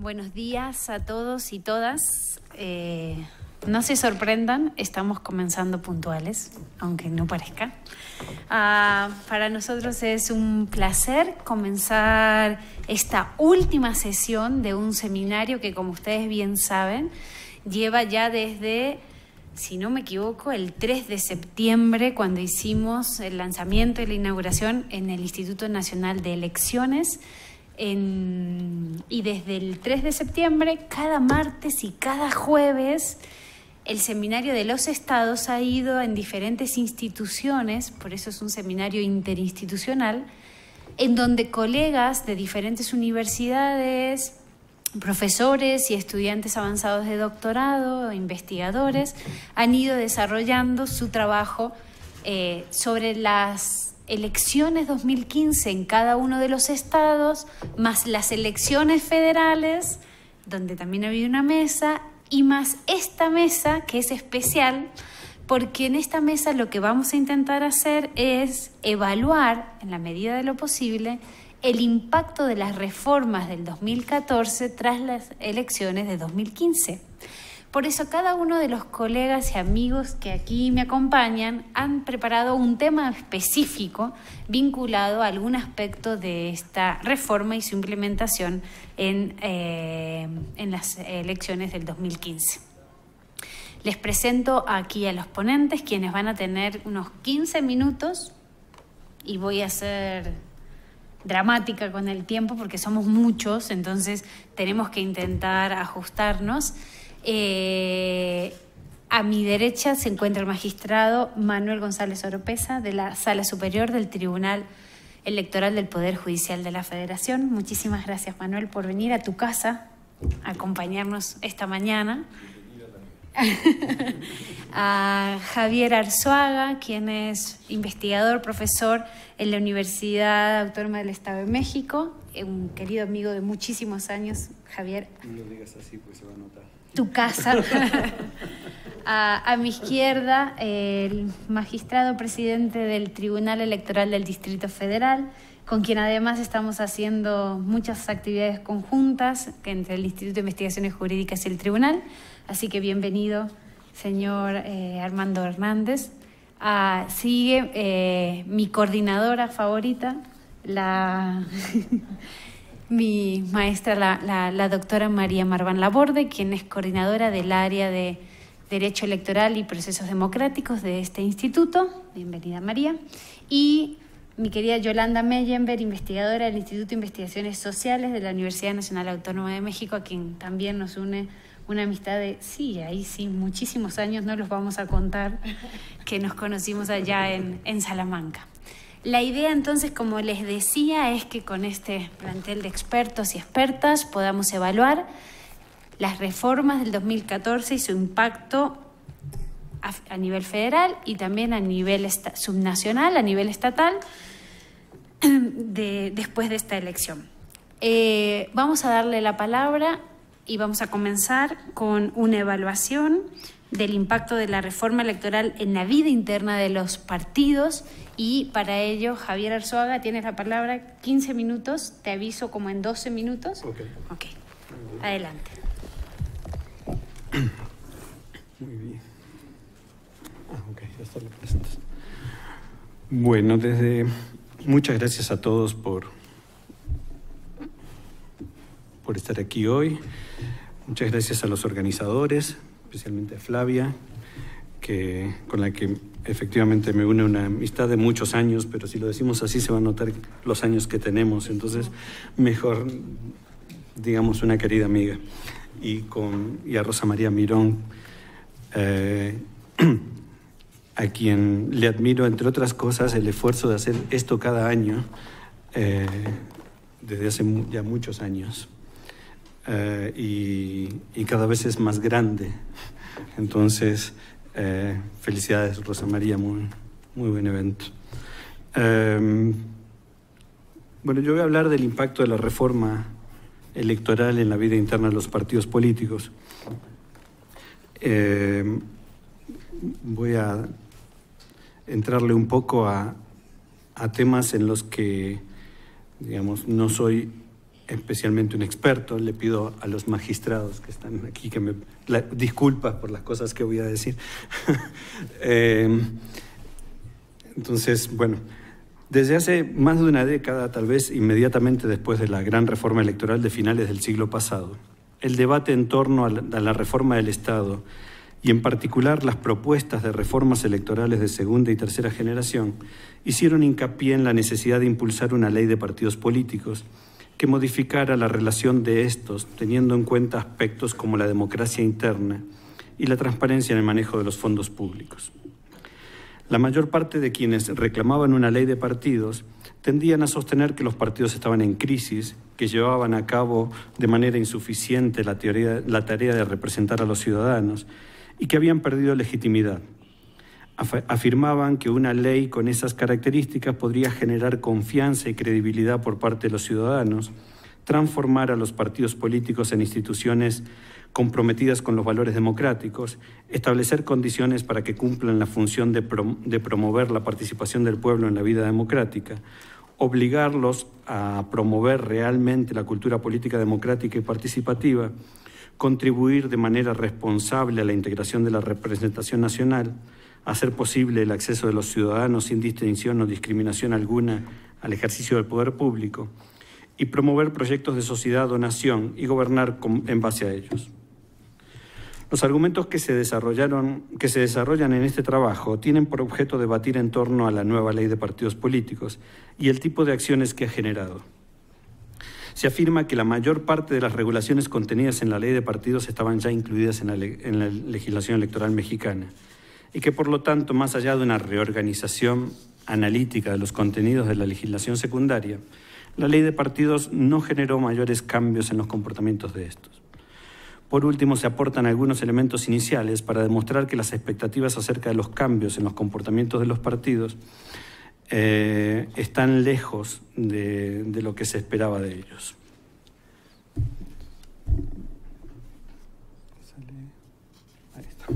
Buenos días a todos y todas. No se sorprendan, estamos comenzando puntuales, aunque no parezca. Para nosotros es un placer comenzar esta última sesión de un seminario que, como ustedes bien saben, lleva ya desde, si no me equivoco, el 3 de septiembre, cuando hicimos el lanzamiento y la inauguración en el Instituto Nacional de Elecciones. Y desde el 3 de septiembre, cada martes y cada jueves, el Seminario de los Estados ha ido en diferentes instituciones, por eso es un seminario interinstitucional, en donde colegas de diferentes universidades, profesores y estudiantes avanzados de doctorado, investigadores, han ido desarrollando su trabajo sobre las elecciones 2015 en cada uno de los estados, más las elecciones federales, donde también había una mesa, y más esta mesa, que es especial, porque en esta mesa lo que vamos a intentar hacer es evaluar, en la medida de lo posible, el impacto de las reformas del 2014 tras las elecciones de 2015. Por eso cada uno de los colegas y amigos que aquí me acompañan han preparado un tema específico vinculado a algún aspecto de esta reforma y su implementación en las elecciones del 2015. Les presento aquí a los ponentes, quienes van a tener unos 15 minutos, y voy a hacer dramática con el tiempo porque somos muchos, entonces tenemos que intentar ajustarnos. A mi derecha se encuentra el magistrado Manuel González Oropeza, de la Sala Superior del Tribunal Electoral del Poder Judicial de la Federación. Muchísimas gracias, Manuel, por venir a tu casa a acompañarnos esta mañana. A Javier Arzuaga, quien es investigador, profesor en la Universidad Autónoma del Estado de México, un querido amigo de muchísimos años. Javier, no lo digas así, pues se va a notar. Tu casa. A mi izquierda, el magistrado presidente del Tribunal Electoral del Distrito Federal, con quien además estamos haciendo muchas actividades conjuntas entre el Instituto de Investigaciones Jurídicas y el Tribunal. Así que bienvenido, señor Armando Hernández. Sigue mi coordinadora favorita, mi maestra, la doctora María Marván Laborde, quien es coordinadora del área de Derecho Electoral y Procesos Democráticos de este instituto. Bienvenida, María. Y mi querida Yolanda Meyenberg, investigadora del Instituto de Investigaciones Sociales de la Universidad Nacional Autónoma de México, a quien también nos une una amistad de, muchísimos años, no los vamos a contar, que nos conocimos allá en Salamanca. La idea, entonces, como les decía, es que con este plantel de expertos y expertas podamos evaluar las reformas del 2014 y su impacto a nivel federal y también a nivel subnacional, a nivel estatal, después de esta elección. Vamos a darle la palabra y vamos a comenzar con una evaluación del impacto de la reforma electoral en la vida interna de los partidos, y para ello, Javier Arzuaga, tienes la palabra, 15 minutos, te aviso como en 12 minutos. Ok. Adelante. Muy bien. Bueno, muchas gracias a todos por estar aquí hoy. Muchas gracias a los organizadores, especialmente a Flavia, con la que efectivamente me une una amistad de muchos años, pero si lo decimos así se van a notar los años que tenemos, entonces mejor digamos una querida amiga, y a Rosa María Mirón, a quien le admiro, entre otras cosas, el esfuerzo de hacer esto cada año desde hace ya muchos años, y cada vez es más grande. Entonces, felicidades, Rosa María, muy buen evento. Bueno, yo voy a hablar del impacto de la reforma electoral en la vida interna de los partidos políticos. Voy a entrarle un poco a temas en los que, digamos, no soy especialmente un experto. Le pido a los magistrados que están aquí que me disculpas por las cosas que voy a decir. Entonces, bueno, desde hace más de una década, tal vez inmediatamente después de la gran reforma electoral de finales del siglo pasado, el debate en torno a la reforma del Estado y en particular las propuestas de reformas electorales de segunda y tercera generación hicieron hincapié en la necesidad de impulsar una ley de partidos políticos que modificara la relación de estos, teniendo en cuenta aspectos como la democracia interna y la transparencia en el manejo de los fondos públicos. La mayor parte de quienes reclamaban una ley de partidos tendían a sostener que los partidos estaban en crisis, que llevaban a cabo de manera insuficiente la tarea de representar a los ciudadanos y que habían perdido legitimidad. Afirmaban que una ley con esas características podría generar confianza y credibilidad por parte de los ciudadanos, transformar a los partidos políticos en instituciones comprometidas con los valores democráticos, establecer condiciones para que cumplan la función de promover la participación del pueblo en la vida democrática, obligarlos a promover realmente la cultura política democrática y participativa, contribuir de manera responsable a la integración de la representación nacional, hacer posible el acceso de los ciudadanos sin distinción o discriminación alguna al ejercicio del poder público y promover proyectos de sociedad o nación y gobernar en base a ellos. Los argumentos que se desarrollan en este trabajo tienen por objeto debatir en torno a la nueva ley de partidos políticos y el tipo de acciones que ha generado. Se afirma que la mayor parte de las regulaciones contenidas en la ley de partidos estaban ya incluidas en la legislación electoral mexicana, y que por lo tanto, más allá de una reorganización analítica de los contenidos de la legislación secundaria, la ley de partidos no generó mayores cambios en los comportamientos de estos. Por último, se aportan algunos elementos iniciales para demostrar que las expectativas acerca de los cambios en los comportamientos de los partidos están lejos de lo que se esperaba de ellos. Ahí está.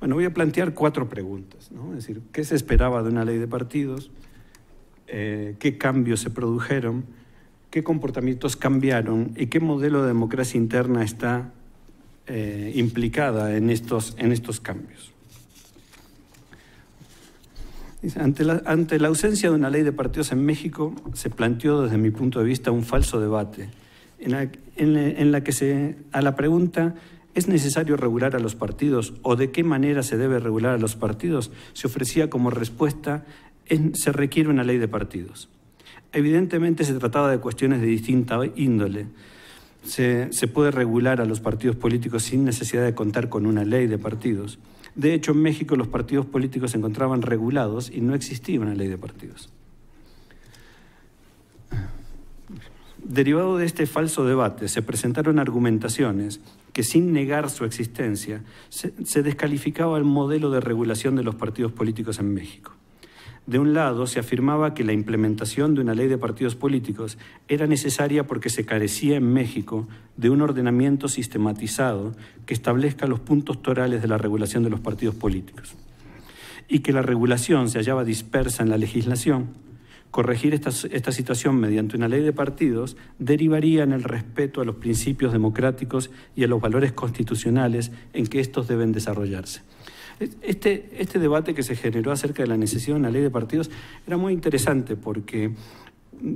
Bueno, voy a plantear cuatro preguntas, ¿no? Es decir, ¿qué se esperaba de una ley de partidos? ¿Qué cambios se produjeron? ¿Qué comportamientos cambiaron? ¿Y qué modelo de democracia interna está implicada en estos cambios? Ante la ausencia de una ley de partidos en México, se planteó desde mi punto de vista un falso debate, a la pregunta: ¿es necesario regular a los partidos o de qué manera se debe regular a los partidos? Se ofrecía como respuesta: se requiere una ley de partidos. Evidentemente se trataba de cuestiones de distinta índole. Se puede regular a los partidos políticos sin necesidad de contar con una ley de partidos. De hecho, en México los partidos políticos se encontraban regulados y no existía una ley de partidos. Derivado de este falso debate, se presentaron argumentaciones que, sin negar su existencia, se descalificaba el modelo de regulación de los partidos políticos en México. De un lado, se afirmaba que la implementación de una ley de partidos políticos era necesaria porque se carecía en México de un ordenamiento sistematizado que establezca los puntos torales de la regulación de los partidos políticos, y que la regulación se hallaba dispersa en la legislación. Corregir esta situación mediante una ley de partidos derivaría en el respeto a los principios democráticos y a los valores constitucionales en que estos deben desarrollarse. Este debate que se generó acerca de la necesidad de una ley de partidos era muy interesante, porque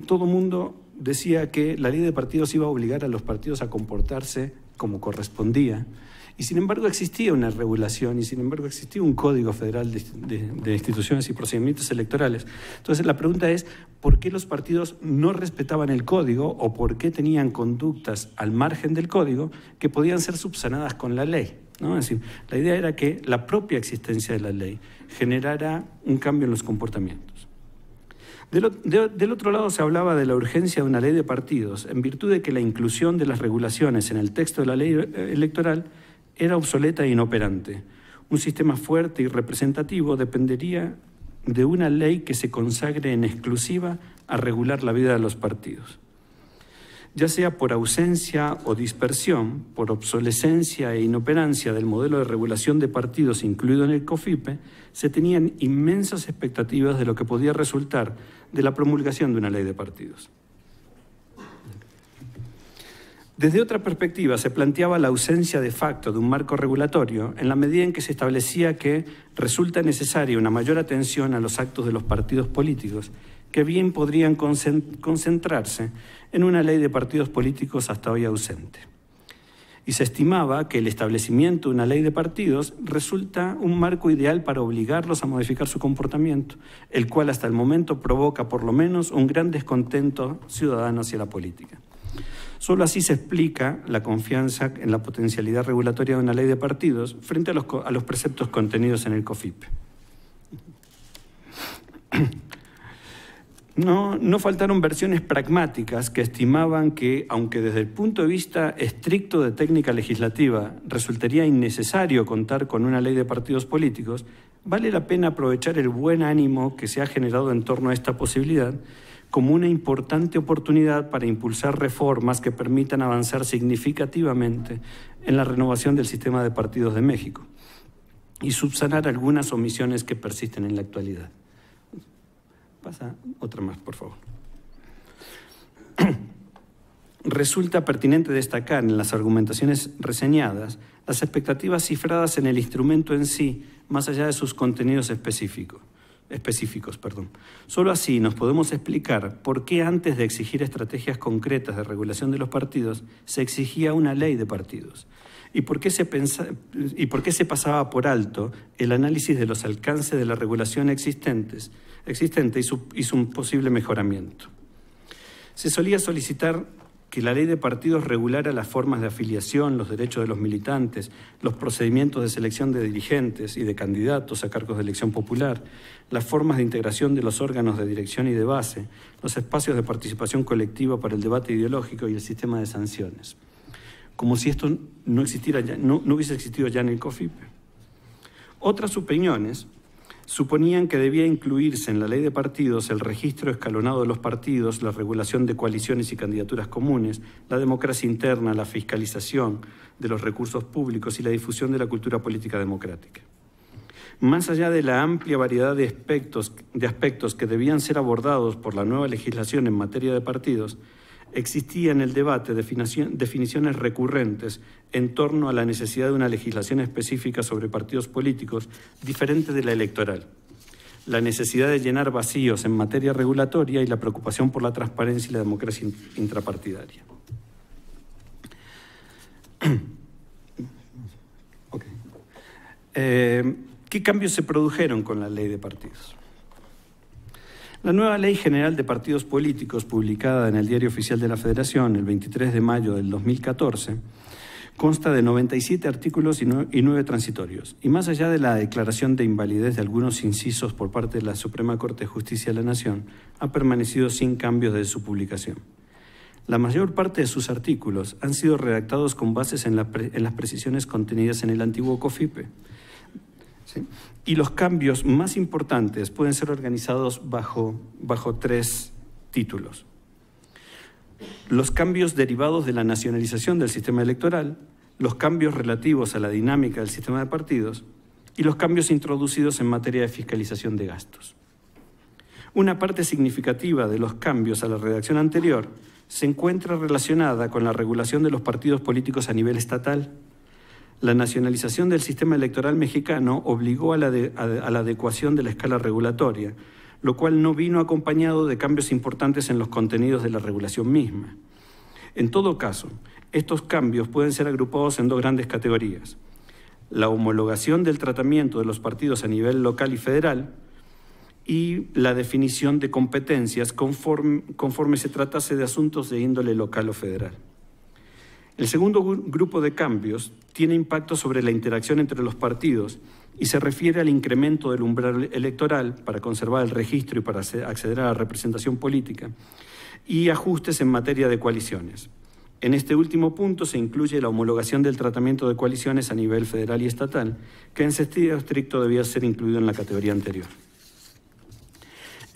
todo el mundo decía que la ley de partidos iba a obligar a los partidos a comportarse como correspondía, y sin embargo existía una regulación, y sin embargo existía un Código Federal de Instituciones y Procedimientos Electorales. Entonces la pregunta es: ¿por qué los partidos no respetaban el Código, o por qué tenían conductas al margen del Código que podían ser subsanadas con la ley, ¿no? Es decir, la idea era que la propia existencia de la ley generara un cambio en los comportamientos. Del otro lado, se hablaba de la urgencia de una ley de partidos en virtud de que la inclusión de las regulaciones en el texto de la ley electoral era obsoleta e inoperante. Un sistema fuerte y representativo dependería de una ley que se consagre en exclusiva a regular la vida de los partidos. Ya sea por ausencia o dispersión, por obsolescencia e inoperancia del modelo de regulación de partidos incluido en el COFIPE, se tenían inmensas expectativas de lo que podía resultar de la promulgación de una ley de partidos. Desde otra perspectiva, se planteaba la ausencia de facto de un marco regulatorio en la medida en que se establecía que resulta necesaria una mayor atención a los actos de los partidos políticos, que bien podrían concentrarse en una ley de partidos políticos hasta hoy ausente. Y se estimaba que el establecimiento de una ley de partidos resulta un marco ideal para obligarlos a modificar su comportamiento, el cual hasta el momento provoca por lo menos un gran descontento ciudadano hacia la política. Solo así se explica la confianza en la potencialidad regulatoria de una ley de partidos frente a los preceptos contenidos en el COFIPE. No faltaron versiones pragmáticas que estimaban que, aunque desde el punto de vista estricto de técnica legislativa resultaría innecesario contar con una ley de partidos políticos, vale la pena aprovechar el buen ánimo que se ha generado en torno a esta posibilidad como una importante oportunidad para impulsar reformas que permitan avanzar significativamente en la renovación del sistema de partidos de México y subsanar algunas omisiones que persisten en la actualidad. Pasa otra más, por favor. Resulta pertinente destacar en las argumentaciones reseñadas las expectativas cifradas en el instrumento en sí, más allá de sus contenidos específicos. Solo así nos podemos explicar por qué antes de exigir estrategias concretas de regulación de los partidos, se exigía una ley de partidos. ¿Y por qué se pasaba por alto el análisis de los alcances de la regulación existente y su posible mejoramiento? Se solía solicitar que la ley de partidos regulara las formas de afiliación, los derechos de los militantes, los procedimientos de selección de dirigentes y de candidatos a cargos de elección popular, las formas de integración de los órganos de dirección y de base, los espacios de participación colectiva para el debate ideológico y el sistema de sanciones. Como si esto no existiera ya, no hubiese existido ya en el COFIPE. Otras opiniones suponían que debía incluirse en la ley de partidos el registro escalonado de los partidos, la regulación de coaliciones y candidaturas comunes, la democracia interna, la fiscalización de los recursos públicos y la difusión de la cultura política democrática. Más allá de la amplia variedad de aspectos que debían ser abordados por la nueva legislación en materia de partidos, existía en el debate definiciones recurrentes en torno a la necesidad de una legislación específica sobre partidos políticos diferente de la electoral, la necesidad de llenar vacíos en materia regulatoria y la preocupación por la transparencia y la democracia intrapartidaria. Okay. ¿Qué cambios se produjeron con la ley de partidos? La nueva Ley General de Partidos Políticos, publicada en el Diario Oficial de la Federación el 23 de mayo del 2014, consta de 97 artículos y 9 transitorios. Y más allá de la declaración de invalidez de algunos incisos por parte de la Suprema Corte de Justicia de la Nación, ha permanecido sin cambios desde su publicación. La mayor parte de sus artículos han sido redactados con bases en las precisiones contenidas en el antiguo COFIPE. ¿Sí? Y los cambios más importantes pueden ser organizados bajo 3 títulos. Los cambios derivados de la nacionalización del sistema electoral, los cambios relativos a la dinámica del sistema de partidos y los cambios introducidos en materia de fiscalización de gastos. Una parte significativa de los cambios a la redacción anterior se encuentra relacionada con la regulación de los partidos políticos a nivel estatal. La nacionalización del sistema electoral mexicano obligó a la adecuación de la escala regulatoria, lo cual no vino acompañado de cambios importantes en los contenidos de la regulación misma. En todo caso, estos cambios pueden ser agrupados en 2 grandes categorías: la homologación del tratamiento de los partidos a nivel local y federal y la definición de competencias conforme se tratase de asuntos de índole local o federal. El segundo grupo de cambios tiene impacto sobre la interacción entre los partidos y se refiere al incremento del umbral electoral para conservar el registro y para acceder a la representación política y ajustes en materia de coaliciones. En este último punto se incluye la homologación del tratamiento de coaliciones a nivel federal y estatal, que en sentido estricto debía ser incluido en la categoría anterior.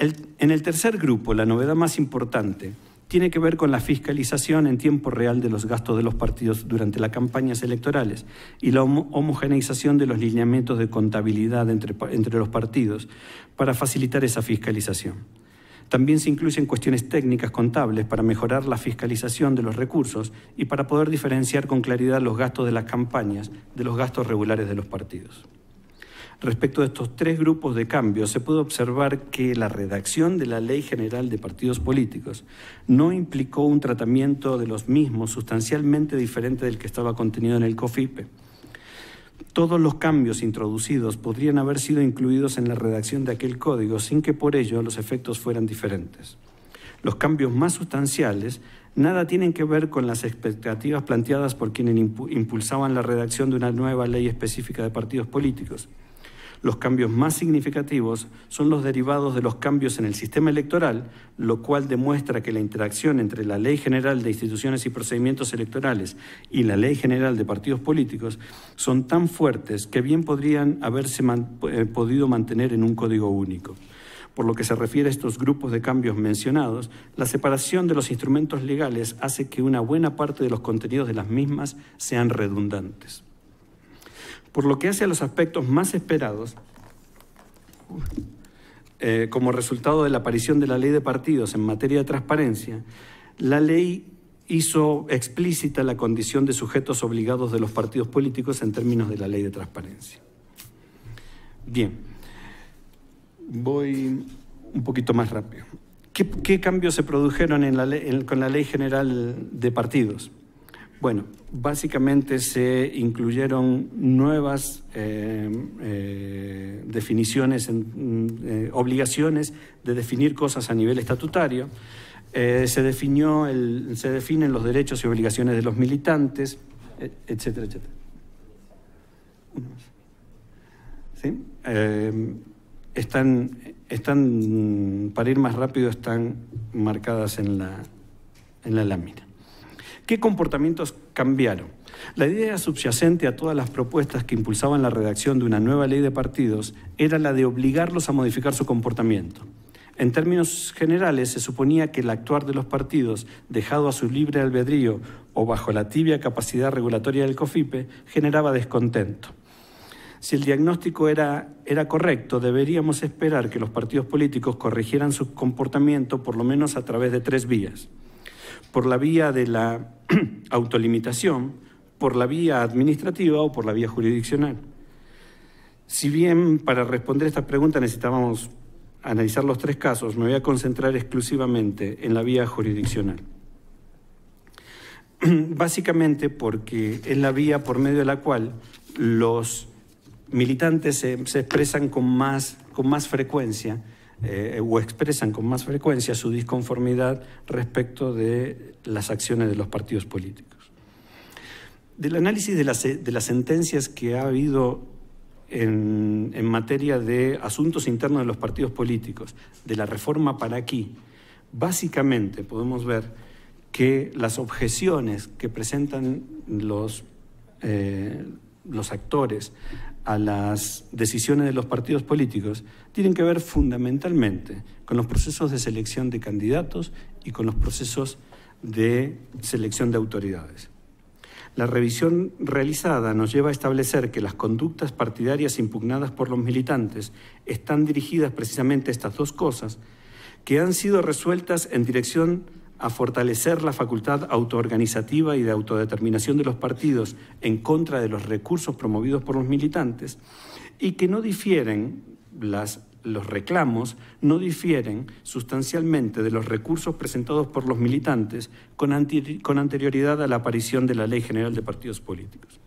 En el tercer grupo, la novedad más importante tiene que ver con la fiscalización en tiempo real de los gastos de los partidos durante las campañas electorales y la homogeneización de los lineamientos de contabilidad entre los partidos para facilitar esa fiscalización. También se incluyen cuestiones técnicas contables para mejorar la fiscalización de los recursos y para poder diferenciar con claridad los gastos de las campañas de los gastos regulares de los partidos. Respecto de estos tres grupos de cambios, se puede observar que la redacción de la Ley General de Partidos Políticos no implicó un tratamiento de los mismos sustancialmente diferente del que estaba contenido en el COFIPE. Todos los cambios introducidos podrían haber sido incluidos en la redacción de aquel código sin que por ello los efectos fueran diferentes. Los cambios más sustanciales nada tienen que ver con las expectativas planteadas por quienes impulsaban la redacción de una nueva ley específica de partidos políticos. Los cambios más significativos son los derivados de los cambios en el sistema electoral, lo cual demuestra que la interacción entre la Ley General de Instituciones y Procedimientos Electorales y la Ley General de Partidos Políticos son tan fuertes que bien podrían haberse podido mantener en un código único. Por lo que se refiere a estos grupos de cambios mencionados, la separación de los instrumentos legales hace que una buena parte de los contenidos de las mismas sean redundantes. Por lo que hace a los aspectos más esperados, como resultado de la aparición de la Ley de Partidos en materia de transparencia, la ley hizo explícita la condición de sujetos obligados de los partidos políticos en términos de la Ley de Transparencia. Bien, voy un poquito más rápido. ¿Qué cambios se produjeron con la Ley General de Partidos? Bueno, básicamente se incluyeron nuevas definiciones, obligaciones de definir cosas a nivel estatutario. Se definen los derechos y obligaciones de los militantes, etcétera, etcétera. ¿Sí? Para ir más rápido, están marcadas en la lámina. ¿Qué comportamientos cambiaron? La idea subyacente a todas las propuestas que impulsaban la redacción de una nueva ley de partidos era la de obligarlos a modificar su comportamiento. En términos generales, se suponía que el actuar de los partidos, dejado a su libre albedrío o bajo la tibia capacidad regulatoria del COFIPE, generaba descontento. Si el diagnóstico era correcto, deberíamos esperar que los partidos políticos corrigieran su comportamiento por lo menos a través de tres vías. Por la vía de la autolimitación, por la vía administrativa o por la vía jurisdiccional. Si bien para responder esta pregunta necesitábamos analizar los tres casos, me voy a concentrar exclusivamente en la vía jurisdiccional. Básicamente porque es la vía por medio de la cual los militantes se expresan con más frecuencia o expresan con más frecuencia su disconformidad respecto de las acciones de los partidos políticos. Del análisis de las sentencias que ha habido en materia de asuntos internos de los partidos políticos, de la reforma para aquí, básicamente podemos ver que las objeciones que presentan los actores a las decisiones de los partidos políticos tienen que ver fundamentalmente con los procesos de selección de candidatos y con los procesos de selección de autoridades. La revisión realizada nos lleva a establecer que las conductas partidarias impugnadas por los militantes están dirigidas precisamente a estas dos cosas, que han sido resueltas en dirección a fortalecer la facultad autoorganizativa y de autodeterminación de los partidos en contra de los recursos promovidos por los militantes, y que no difieren, los reclamos no difieren sustancialmente de los recursos presentados por los militantes con anterioridad a la aparición de la Ley General de Partidos Políticos.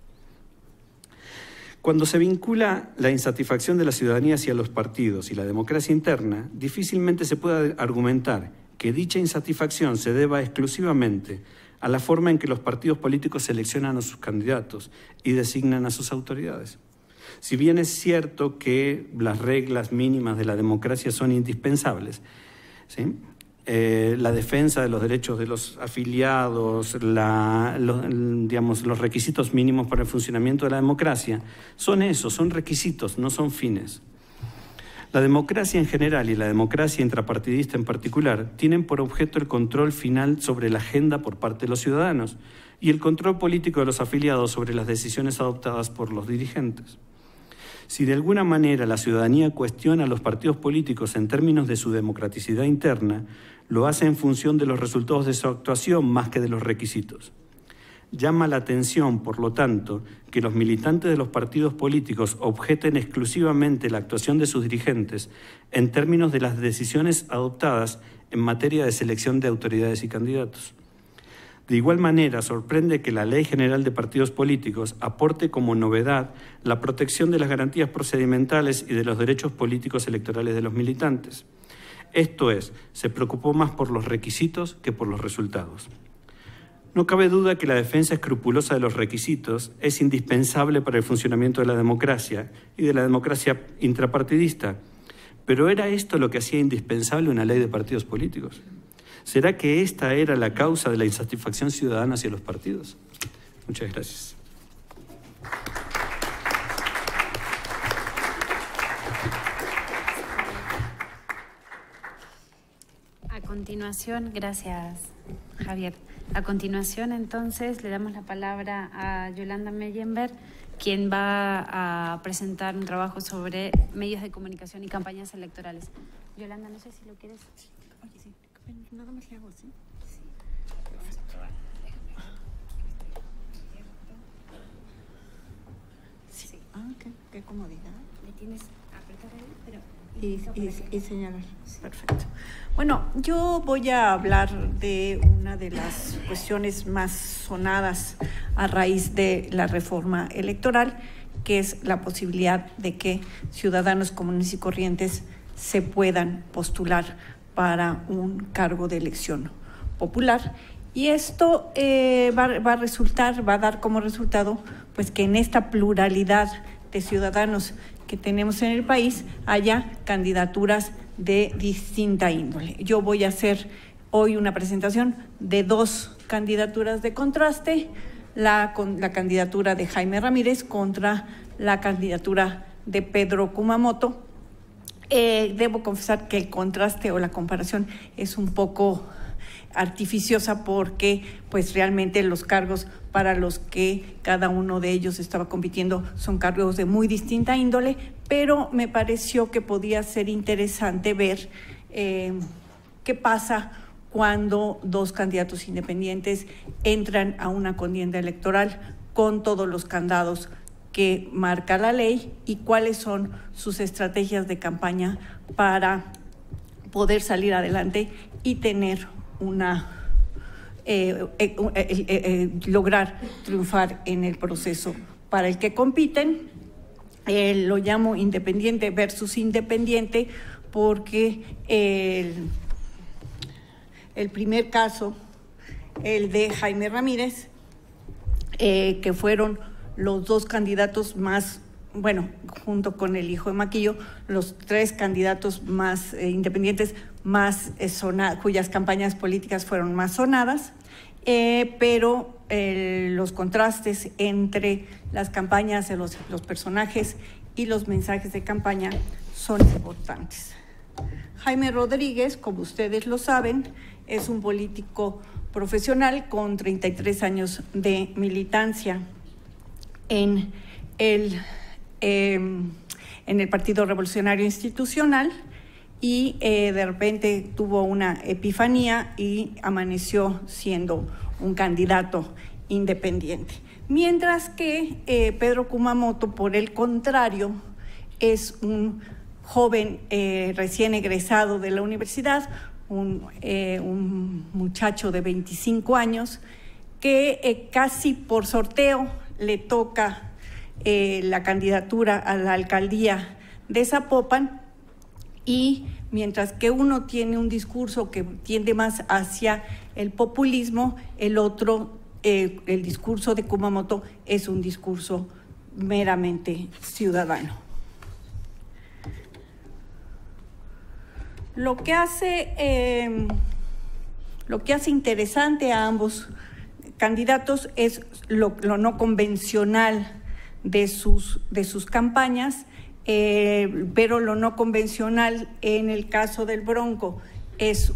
Cuando se vincula la insatisfacción de la ciudadanía hacia los partidos y la democracia interna, difícilmente se puede argumentar que dicha insatisfacción se deba exclusivamente a la forma en que los partidos políticos seleccionan a sus candidatos y designan a sus autoridades. Si bien es cierto que las reglas mínimas de la democracia son indispensables, ¿sí? La defensa de los derechos de los afiliados, los requisitos mínimos para el funcionamiento de la democracia, son eso, son requisitos, no son fines. La democracia en general y la democracia intrapartidista en particular tienen por objeto el control final sobre la agenda por parte de los ciudadanos y el control político de los afiliados sobre las decisiones adoptadas por los dirigentes. Si de alguna manera la ciudadanía cuestiona a los partidos políticos en términos de su democraticidad interna, lo hace en función de los resultados de su actuación más que de los requisitos. Llama la atención, por lo tanto, que los militantes de los partidos políticos objeten exclusivamente la actuación de sus dirigentes en términos de las decisiones adoptadas en materia de selección de autoridades y candidatos. De igual manera, sorprende que la Ley General de Partidos Políticos aporte como novedad la protección de las garantías procedimentales y de los derechos políticos electorales de los militantes. Esto es, se preocupó más por los requisitos que por los resultados. No cabe duda que la defensa escrupulosa de los requisitos es indispensable para el funcionamiento de la democracia y de la democracia intrapartidista, pero ¿era esto lo que hacía indispensable una ley de partidos políticos? ¿Será que esta era la causa de la insatisfacción ciudadana hacia los partidos? Muchas gracias. A continuación, gracias Javier. A continuación, entonces, le damos la palabra a Yolanda Meyenberg, quien va a presentar un trabajo sobre medios de comunicación y campañas electorales. Yolanda, no sé si lo quieres. Sí. Oye, sí. Nada más le hago, ¿sí? Sí. Sí. Sí. Ah, qué comodidad. Le tienes que apretar ahí, pero... Y señalar. Perfecto. Bueno, yo voy a hablar de una de las cuestiones más sonadas a raíz de la reforma electoral, que es la posibilidad de que ciudadanos comunes y corrientes se puedan postular para un cargo de elección popular. Y esto va a dar como resultado pues que en esta pluralidad de ciudadanos que tenemos en el país haya candidaturas de distinta índole. Yo voy a hacer hoy una presentación de dos candidaturas de contraste, la candidatura de Jaime Ramírez contra la candidatura de Pedro Kumamoto. Debo confesar que el contraste o la comparación es un poco artificiosa porque pues realmente los cargos para los que cada uno de ellos estaba compitiendo son cargos de muy distinta índole, pero me pareció que podía ser interesante ver qué pasa cuando dos candidatos independientes entran a una contienda electoral con todos los candados que marca la ley y cuáles son sus estrategias de campaña para poder salir adelante y tener lograr triunfar en el proceso para el que compiten. Lo llamo independiente versus independiente porque el primer caso, el de Jaime Ramírez, que fueron los dos candidatos más, bueno, junto con el hijo de Maquillo, los tres candidatos más independientes más cuyas campañas políticas fueron más sonadas, pero los contrastes entre las campañas de los personajes y los mensajes de campaña son importantes. Jaime Rodríguez, como ustedes lo saben, es un político profesional con 33 años de militancia en el Partido Revolucionario Institucional, y de repente tuvo una epifanía y amaneció siendo un candidato independiente. Mientras que Pedro Kumamoto, por el contrario, es un joven recién egresado de la universidad, un muchacho de 25 años que casi por sorteo le toca la candidatura a la alcaldía de Zapopan. Y mientras que uno tiene un discurso que tiende más hacia el populismo, el otro, el discurso de Kumamoto, es un discurso meramente ciudadano. Lo que hace interesante a ambos candidatos es lo no convencional de sus campañas. Pero lo no convencional en el caso del Bronco es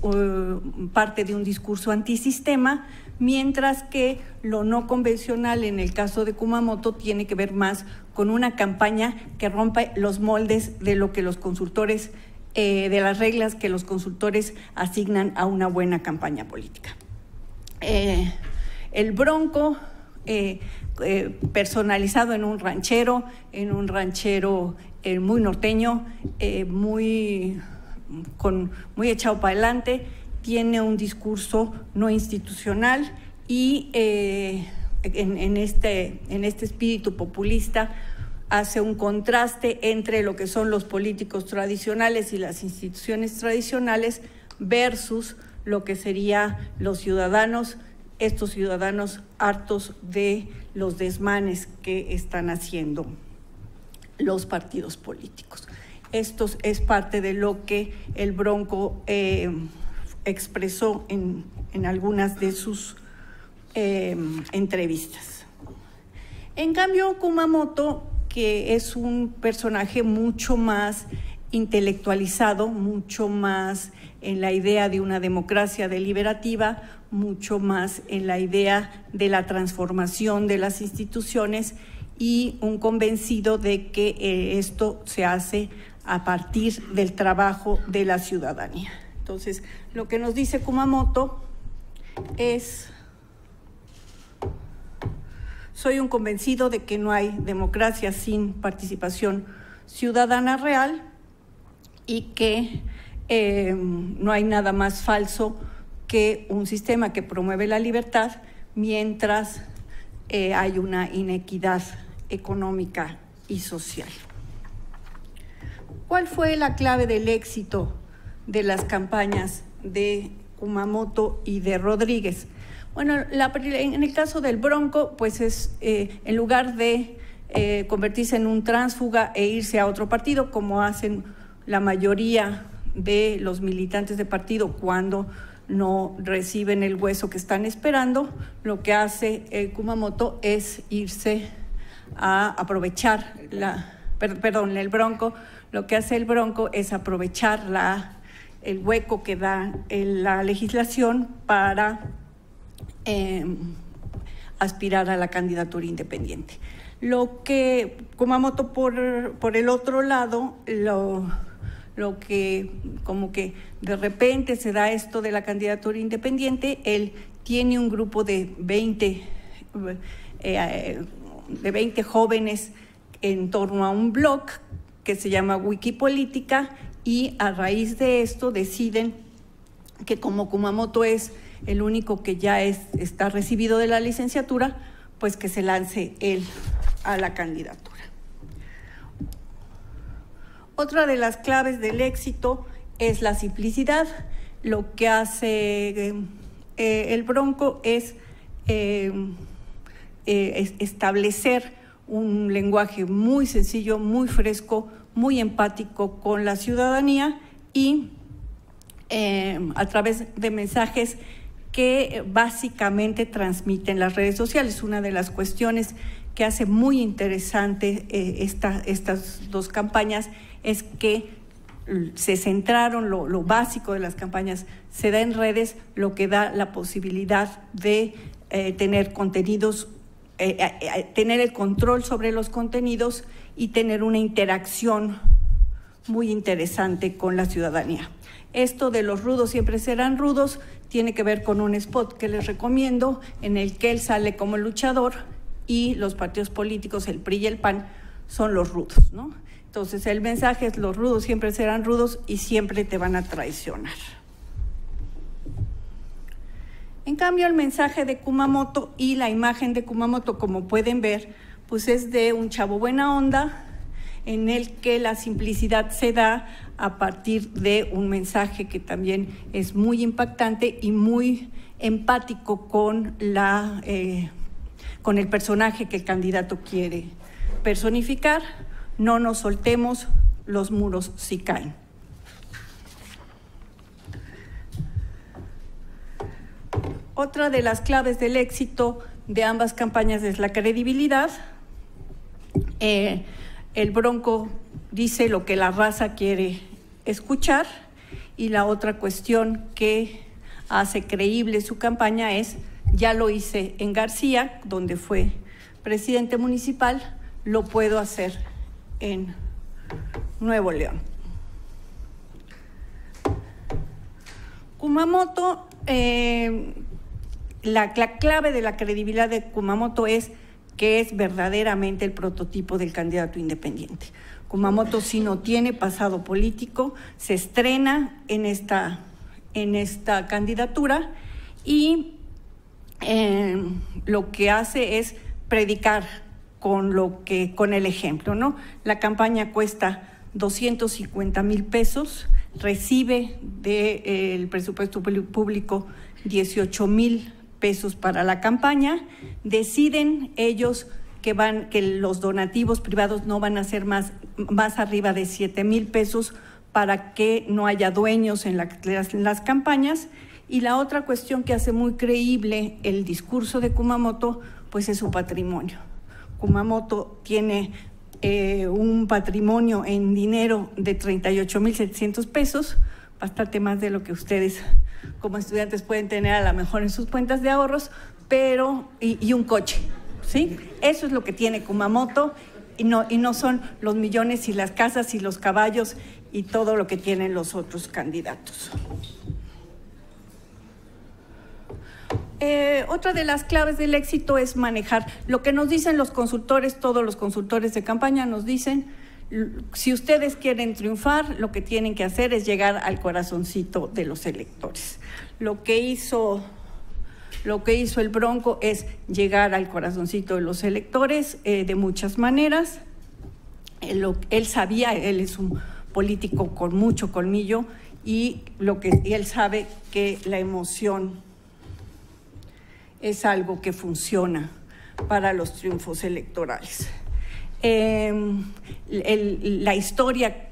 parte de un discurso antisistema, mientras que lo no convencional en el caso de Kumamoto tiene que ver más con una campaña que rompa los moldes de lo que los consultores, de las reglas que los consultores asignan a una buena campaña política. El bronco personalizado en un ranchero, muy norteño, muy echado para adelante, tiene un discurso no institucional y en este espíritu populista hace un contraste entre lo que son los políticos tradicionales y las instituciones tradicionales versus lo que serían los ciudadanos, estos ciudadanos hartos de los desmanes que están haciendo los partidos políticos. Esto es parte de lo que el bronco expresó en algunas de sus entrevistas. En cambio, Kumamoto, que es un personaje mucho más intelectualizado, mucho más en la idea de una democracia deliberativa, mucho más en la idea de la transformación de las instituciones y un convencido de que esto se hace a partir del trabajo de la ciudadanía. Entonces, lo que nos dice Kumamoto es: soy un convencido de que no hay democracia sin participación ciudadana real y que no hay nada más falso que un sistema que promueve la libertad mientras hay una inequidad económica y social. ¿Cuál fue la clave del éxito de las campañas de Kumamoto y de Rodríguez? Bueno, en el caso del bronco, pues es en lugar de convertirse en un tránsfuga e irse a otro partido, como hacen la mayoría de los militantes de partido cuando no reciben el hueso que están esperando, lo que hace Kumamoto es irse a aprovechar el bronco, lo que hace el bronco es aprovechar el hueco que da la legislación para aspirar a la candidatura independiente. Lo que Kumamoto, por el otro lado, lo que como que de repente se da esto de la candidatura independiente, él tiene un grupo de 20 jóvenes en torno a un blog que se llama Wikipolítica, y a raíz de esto deciden que como Kumamoto es el único que ya está recibido de la licenciatura, pues que se lance él a la candidatura. Otra de las claves del éxito es la simplicidad. Lo que hace el bronco es establecer un lenguaje muy sencillo, muy fresco, muy empático con la ciudadanía y a través de mensajes que básicamente transmiten las redes sociales. Una de las cuestiones que hace muy interesante estas dos campañas es que se centraron, lo básico de las campañas se da en redes, lo que da la posibilidad de tener contenidos, tener el control sobre los contenidos y tener una interacción muy interesante con la ciudadanía. Esto de los rudos siempre serán rudos tiene que ver con un spot que les recomiendo, en el que él sale como luchador y los partidos políticos, el PRI y el PAN, son los rudos, ¿no? Entonces, el mensaje es: los rudos siempre serán rudos y siempre te van a traicionar. En cambio, el mensaje de Kumamoto y la imagen de Kumamoto, como pueden ver, pues es de un chavo buena onda, en el que la simplicidad se da a partir de un mensaje que también es muy impactante y muy empático con el personaje que el candidato quiere personificar. No nos soltemos, los muros sí caen. Otra de las claves del éxito de ambas campañas es la credibilidad. El bronco dice lo que la raza quiere escuchar Y la otra cuestión que hace creíble su campaña es, ya lo hice en García, donde fue presidente municipal, lo puedo hacer en Nuevo León. Kumamoto, la clave de la credibilidad de Kumamoto es que es verdaderamente el prototipo del candidato independiente. Kumamoto, si no tiene pasado político, se estrena en esta candidatura y lo que hace es predicar con el ejemplo, ¿no? La campaña cuesta 250 mil pesos, recibe del presupuesto público 18 mil pesos para la campaña, deciden ellos que los donativos privados no van a ser más arriba de 7 mil pesos para que no haya dueños en las campañas. Y la otra cuestión que hace muy creíble el discurso de Kumamoto, pues es su patrimonio. Kumamoto tiene un patrimonio en dinero de 38 mil 700 pesos, bastante más de lo que ustedes como estudiantes pueden tener a lo mejor en sus cuentas de ahorros, pero y un coche. ¿Sí? Eso es lo que tiene Kumamoto y no son los millones y las casas y los caballos y todo lo que tienen los otros candidatos. Otra de las claves del éxito es manejar lo que nos dicen los consultores, todos los consultores de campaña nos dicen, si ustedes quieren triunfar, lo que tienen que hacer es llegar al corazoncito de los electores. Lo que hizo el Bronco es llegar al corazoncito de los electores de muchas maneras. Él sabía, él es un político con mucho colmillo y él sabe que la emoción es algo que funciona para los triunfos electorales. La historia,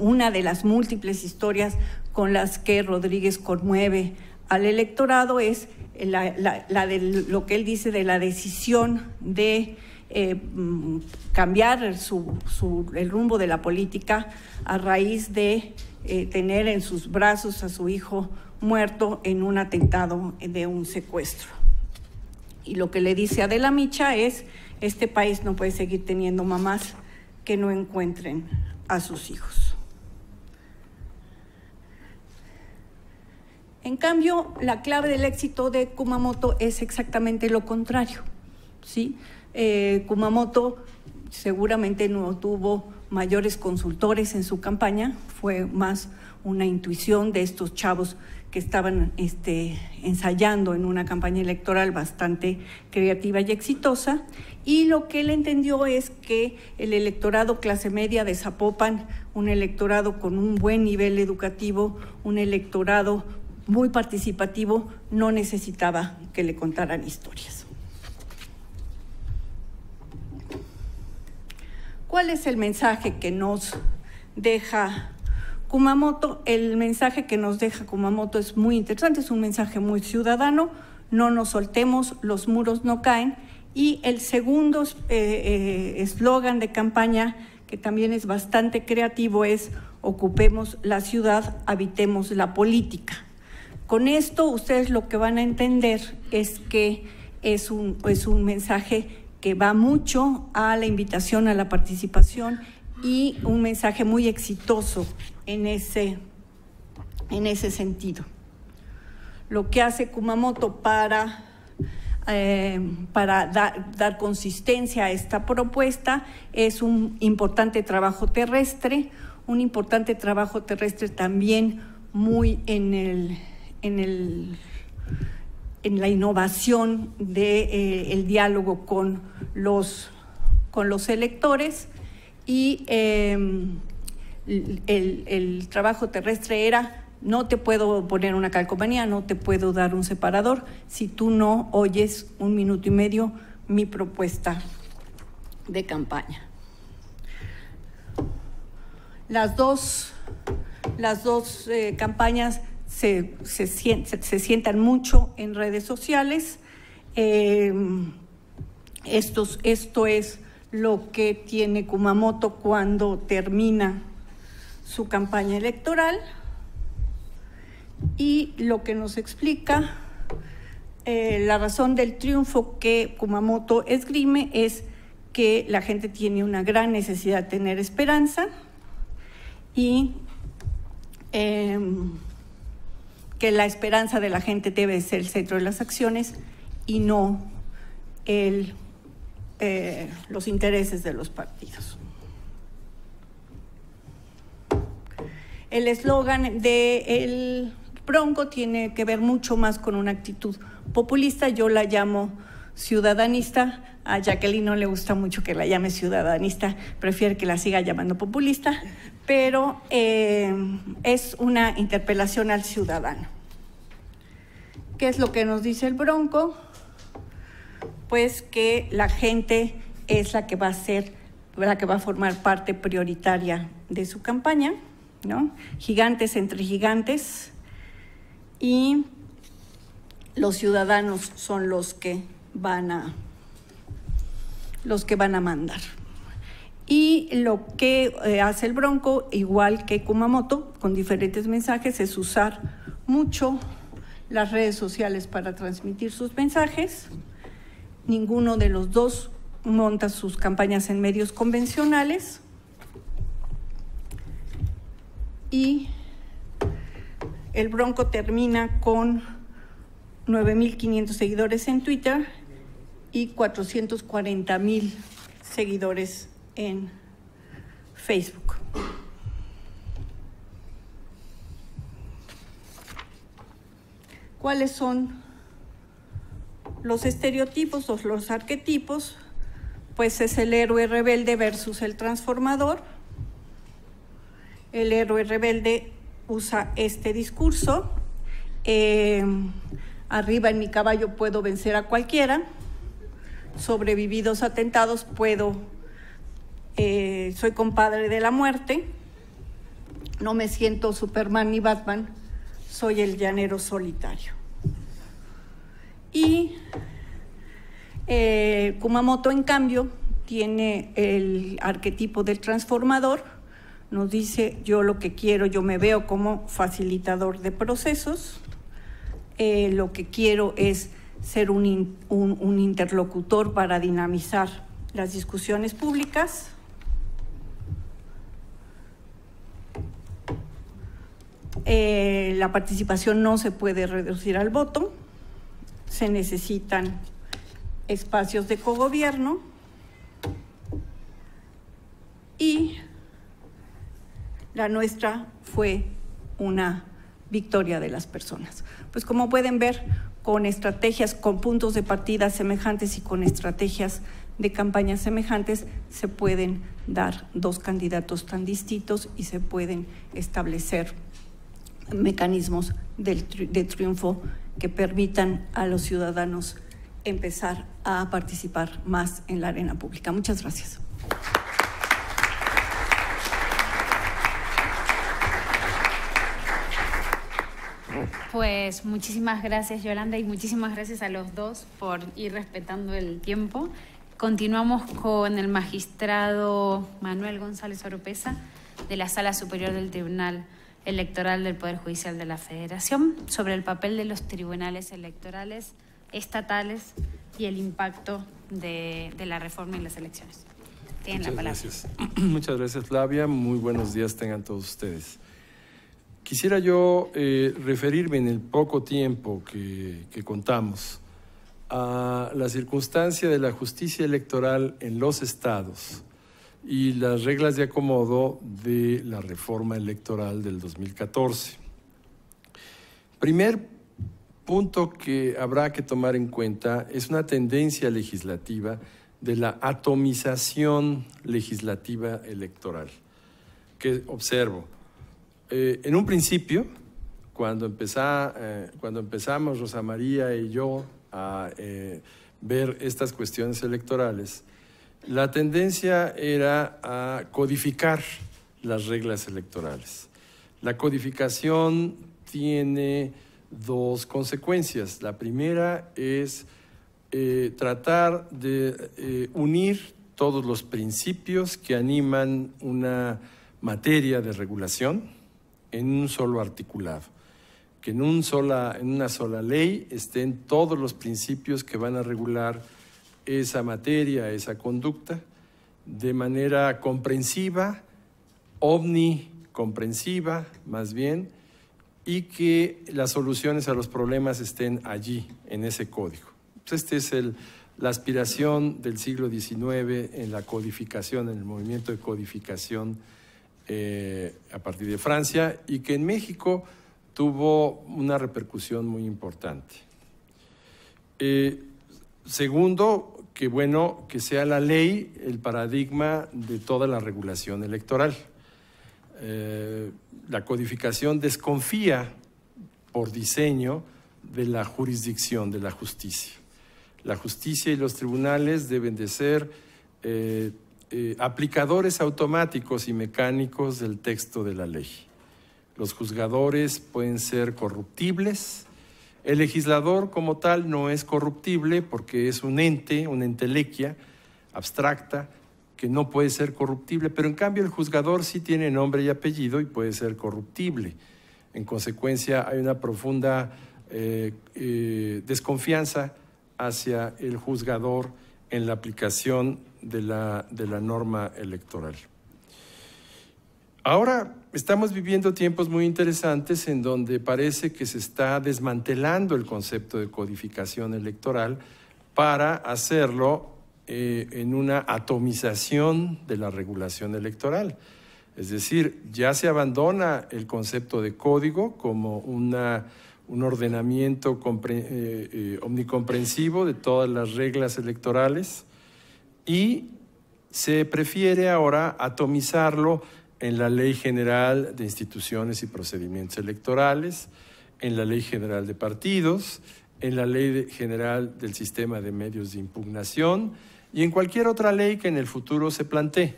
una de las múltiples historias con las que Rodríguez conmueve al electorado es la de lo que él dice de la decisión de cambiar el rumbo de la política a raíz de tener en sus brazos a su hijo muerto en un atentado de un secuestro. Y lo que le dice Adela Micha es, este país no puede seguir teniendo mamás que no encuentren a sus hijos. En cambio, la clave del éxito de Kumamoto es exactamente lo contrario, ¿sí? Kumamoto seguramente no tuvo mayores consultores en su campaña, fue más una intuición de estos chavos que estaban ensayando en una campaña electoral bastante creativa y exitosa, y lo que él entendió es que el electorado clase media de Zapopan, un electorado con un buen nivel educativo, un electorado muy participativo, no necesitaba que le contaran historias. ¿Cuál es el mensaje que nos deja Kumamoto? El mensaje que nos deja Kumamoto es muy interesante, es un mensaje muy ciudadano, no nos soltemos, los muros no caen. Y el segundo eslogan de campaña, que también es bastante creativo, es ocupemos la ciudad, habitemos la política. Con esto ustedes lo que van a entender es que es un mensaje que va mucho a la invitación a la participación y un mensaje muy exitoso en ese sentido. Lo que hace Kumamoto para dar consistencia a esta propuesta es un importante trabajo terrestre, también muy en la innovación del diálogo con los electores y el trabajo terrestre era no te puedo poner una calcomanía, no te puedo dar un separador si tú no oyes un minuto y medio mi propuesta de campaña. Las dos campañas se sientan mucho en redes sociales. Esto es lo que tiene Kumamoto cuando termina su campaña electoral. y lo que nos explica la razón del triunfo que Kumamoto esgrime es que la gente tiene una gran necesidad de tener esperanza y que la esperanza de la gente debe ser el centro de las acciones y no los intereses de los partidos. El eslogan del Bronco tiene que ver mucho más con una actitud populista. Yo la llamo ciudadanista. A Jacqueline no le gusta mucho que la llame ciudadanista, prefiere que la siga llamando populista, pero es una interpelación al ciudadano. ¿Qué es lo que nos dice el Bronco? Pues que la gente es la que va a ser, la que va a formar parte prioritaria de su campaña, ¿no? Gigantes entre gigantes, y los ciudadanos son los que van a mandar. Y lo que hace el Bronco, igual que Kumamoto, con diferentes mensajes, es usar mucho las redes sociales para transmitir sus mensajes. Ninguno de los dos monta sus campañas en medios convencionales. Y el Bronco termina con 9,500 seguidores en Twitter y 440,000 seguidores en Facebook. ¿Cuáles son los estereotipos o los arquetipos? Pues es el héroe rebelde versus el transformador. El héroe rebelde usa este discurso: arriba en mi caballo puedo vencer a cualquiera, sobrevividos atentados puedo, soy compadre de la muerte, no me siento Superman ni Batman, soy el llanero solitario. Y Kumamoto, en cambio, tiene el arquetipo del transformador. Nos dice: yo lo que quiero, yo me veo como facilitador de procesos, lo que quiero es ser un interlocutor para dinamizar las discusiones públicas. La participación no se puede reducir al voto, se necesitan espacios de cogobierno, y la nuestra fue una victoria de las personas. Pues como pueden ver, con estrategias, con puntos de partida semejantes y con estrategias de campaña semejantes, se pueden dar dos candidatos tan distintos y se pueden establecer mecanismos de triunfo que permitan a los ciudadanos empezar a participar más en la arena pública. Muchas gracias. Pues muchísimas gracias, Yolanda, y muchísimas gracias a los dos por ir respetando el tiempo. Continuamos con el magistrado Manuel González Oropeza, de la Sala Superior del Tribunal Electoral del Poder Judicial de la Federación, sobre el papel de los tribunales electorales estatales y el impacto de la reforma en las elecciones. Tienen la palabra. Muchas gracias. Muchas gracias, Flavia. Muy buenos días tengan todos ustedes. Quisiera yo referirme, en el poco tiempo que contamos, a la circunstancia de la justicia electoral en los estados y las reglas de acomodo de la reforma electoral del 2014. Primer punto que habrá que tomar en cuenta es una tendencia legislativa de la atomización legislativa electoral que observo. En un principio, cuando empezamos Rosa María y yo a ver estas cuestiones electorales, la tendencia era a codificar las reglas electorales. La codificación tiene dos consecuencias. La primera es tratar de unir todos los principios que animan una materia de regulación en un solo articulado, que en una sola ley estén todos los principios que van a regular esa materia, esa conducta, de manera comprensiva, omnicomprensiva más bien, y que las soluciones a los problemas estén allí, en ese código. Pues este es la aspiración del siglo XIX en la codificación, en el movimiento de codificación a partir de Francia, y que en México tuvo una repercusión muy importante. Segundo, que bueno, que sea la ley el paradigma de toda la regulación electoral. La codificación desconfía por diseño de la jurisdicción, de la justicia. La justicia y los tribunales deben de ser aplicadores automáticos y mecánicos del texto de la ley. Los juzgadores pueden ser corruptibles. El legislador como tal no es corruptible porque es un ente, una entelequia abstracta que no puede ser corruptible, pero en cambio el juzgador sí tiene nombre y apellido y puede ser corruptible. En consecuencia, hay una profunda desconfianza hacia el juzgador en la aplicación de la norma electoral. Ahora estamos viviendo tiempos muy interesantes en donde parece que se está desmantelando el concepto de codificación electoral para hacerlo en una atomización de la regulación electoral. Es decir, ya se abandona el concepto de código como un ordenamiento omnicomprensivo de todas las reglas electorales y se prefiere ahora atomizarlo en la Ley General de Instituciones y Procedimientos Electorales, en la Ley General de Partidos, en la Ley General del Sistema de Medios de Impugnación y en cualquier otra ley que en el futuro se plantee.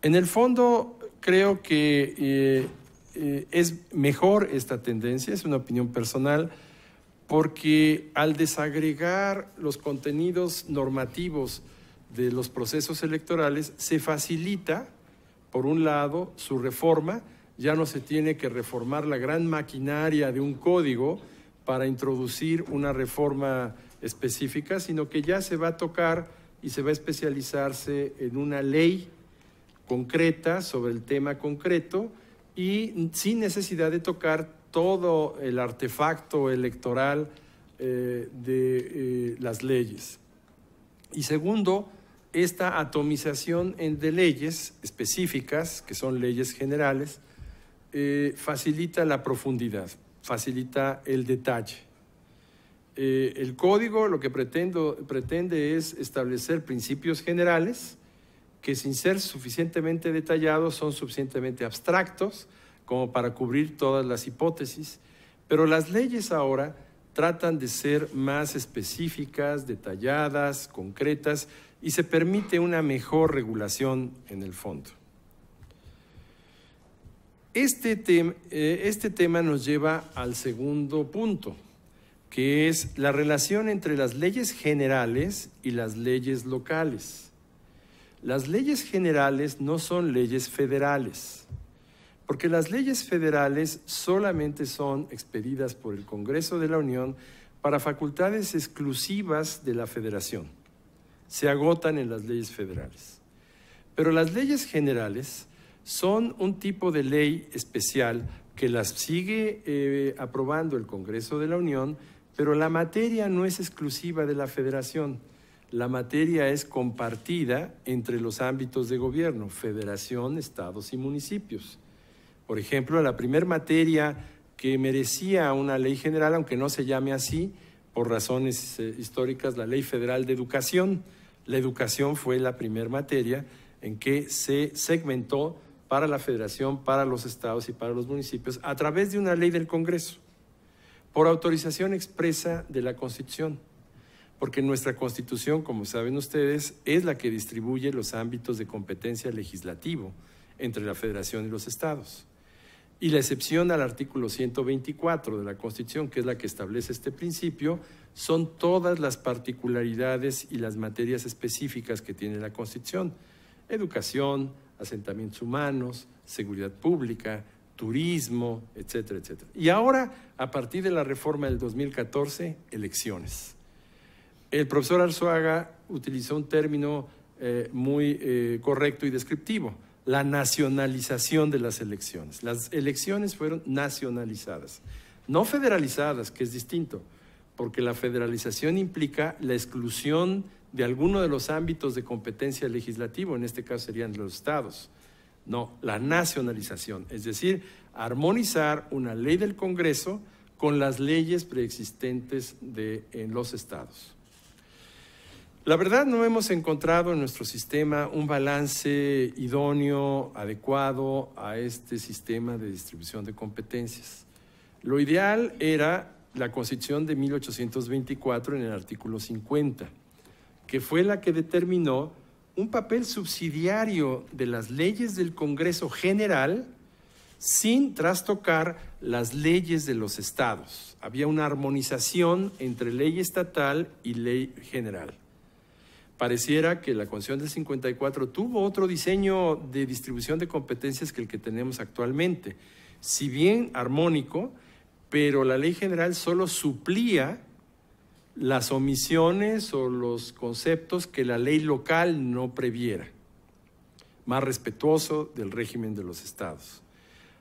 En el fondo, creo que es mejor esta tendencia, es una opinión personal, porque al desagregar los contenidos normativos de los procesos electorales, se facilita, por un lado, su reforma. Ya no se tiene que reformar la gran maquinaria de un código para introducir una reforma específica, sino que ya se va a tocar y se va a especializarse en una ley concreta sobre el tema concreto y sin necesidad de tocar todo el artefacto electoral de las leyes. Y segundo, esta atomización de leyes específicas, que son leyes generales, facilita la profundidad, facilita el detalle. El código lo que pretende es establecer principios generales que, sin ser suficientemente detallados, son suficientemente abstractos como para cubrir todas las hipótesis, pero las leyes ahora tratan de ser más específicas, detalladas, concretas, y se permite una mejor regulación en el fondo. Este tema nos lleva al segundo punto, que es la relación entre las leyes generales y las leyes locales. Las leyes generales no son leyes federales, porque las leyes federales solamente son expedidas por el Congreso de la Unión para facultades exclusivas de la Federación. Se agotan en las leyes federales. Pero las leyes generales son un tipo de ley especial que las sigue aprobando el Congreso de la Unión, pero la materia no es exclusiva de la Federación. La materia es compartida entre los ámbitos de gobierno, Federación, Estados y municipios. Por ejemplo, la primera materia que merecía una ley general, aunque no se llame así, por razones históricas, la Ley Federal de Educación. La educación fue la primera materia en que se segmentó para la Federación, para los estados y para los municipios, a través de una ley del Congreso, por autorización expresa de la Constitución, porque nuestra Constitución, como saben ustedes, es la que distribuye los ámbitos de competencia legislativo entre la Federación y los estados. Y la excepción al artículo 124 de la Constitución, que es la que establece este principio, son todas las particularidades y las materias específicas que tiene la Constitución: educación, asentamientos humanos, seguridad pública, turismo, etcétera, etcétera. Y ahora, a partir de la reforma del 2014, elecciones. El profesor Arzuaga utilizó un término muy correcto y descriptivo, la nacionalización de las elecciones. Las elecciones fueron nacionalizadas, no federalizadas, que es distinto, porque la federalización implica la exclusión de alguno de los ámbitos de competencia legislativa, en este caso serían los estados. No, la nacionalización, es decir, armonizar una ley del Congreso con las leyes preexistentes en los estados. La verdad, no hemos encontrado en nuestro sistema un balance idóneo, adecuado a este sistema de distribución de competencias. Lo ideal era la Constitución de 1824 en el artículo 50, que fue la que determinó un papel subsidiario de las leyes del Congreso General sin trastocar las leyes de los estados. Había una armonización entre ley estatal y ley general. Pareciera que la Constitución del 54 tuvo otro diseño de distribución de competencias que el que tenemos actualmente, si bien armónico, pero la ley general solo suplía las omisiones o los conceptos que la ley local no previera, más respetuoso del régimen de los estados.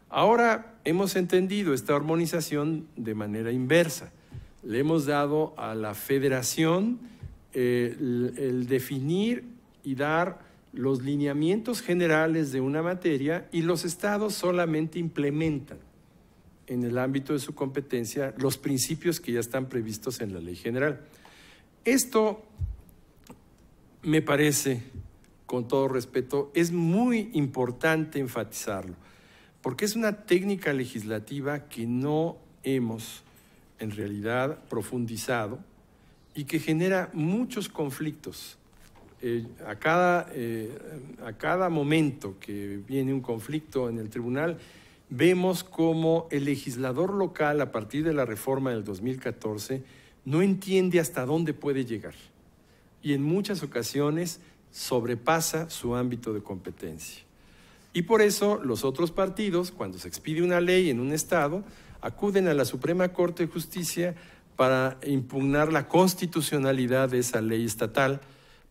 Ahora hemos entendido esta armonización de manera inversa. Le hemos dado a la federación el definir y dar los lineamientos generales de una materia y los estados solamente implementan en el ámbito de su competencia los principios que ya están previstos en la ley general. Esto me parece, con todo respeto, es muy importante enfatizarlo, porque es una técnica legislativa que no hemos en realidad profundizado y que genera muchos conflictos. A cada momento que viene un conflicto en el tribunal, vemos cómo el legislador local, a partir de la reforma del 2014, no entiende hasta dónde puede llegar y en muchas ocasiones sobrepasa su ámbito de competencia. Y por eso los otros partidos, cuando se expide una ley en un estado, acuden a la Suprema Corte de Justicia para impugnar la constitucionalidad de esa ley estatal,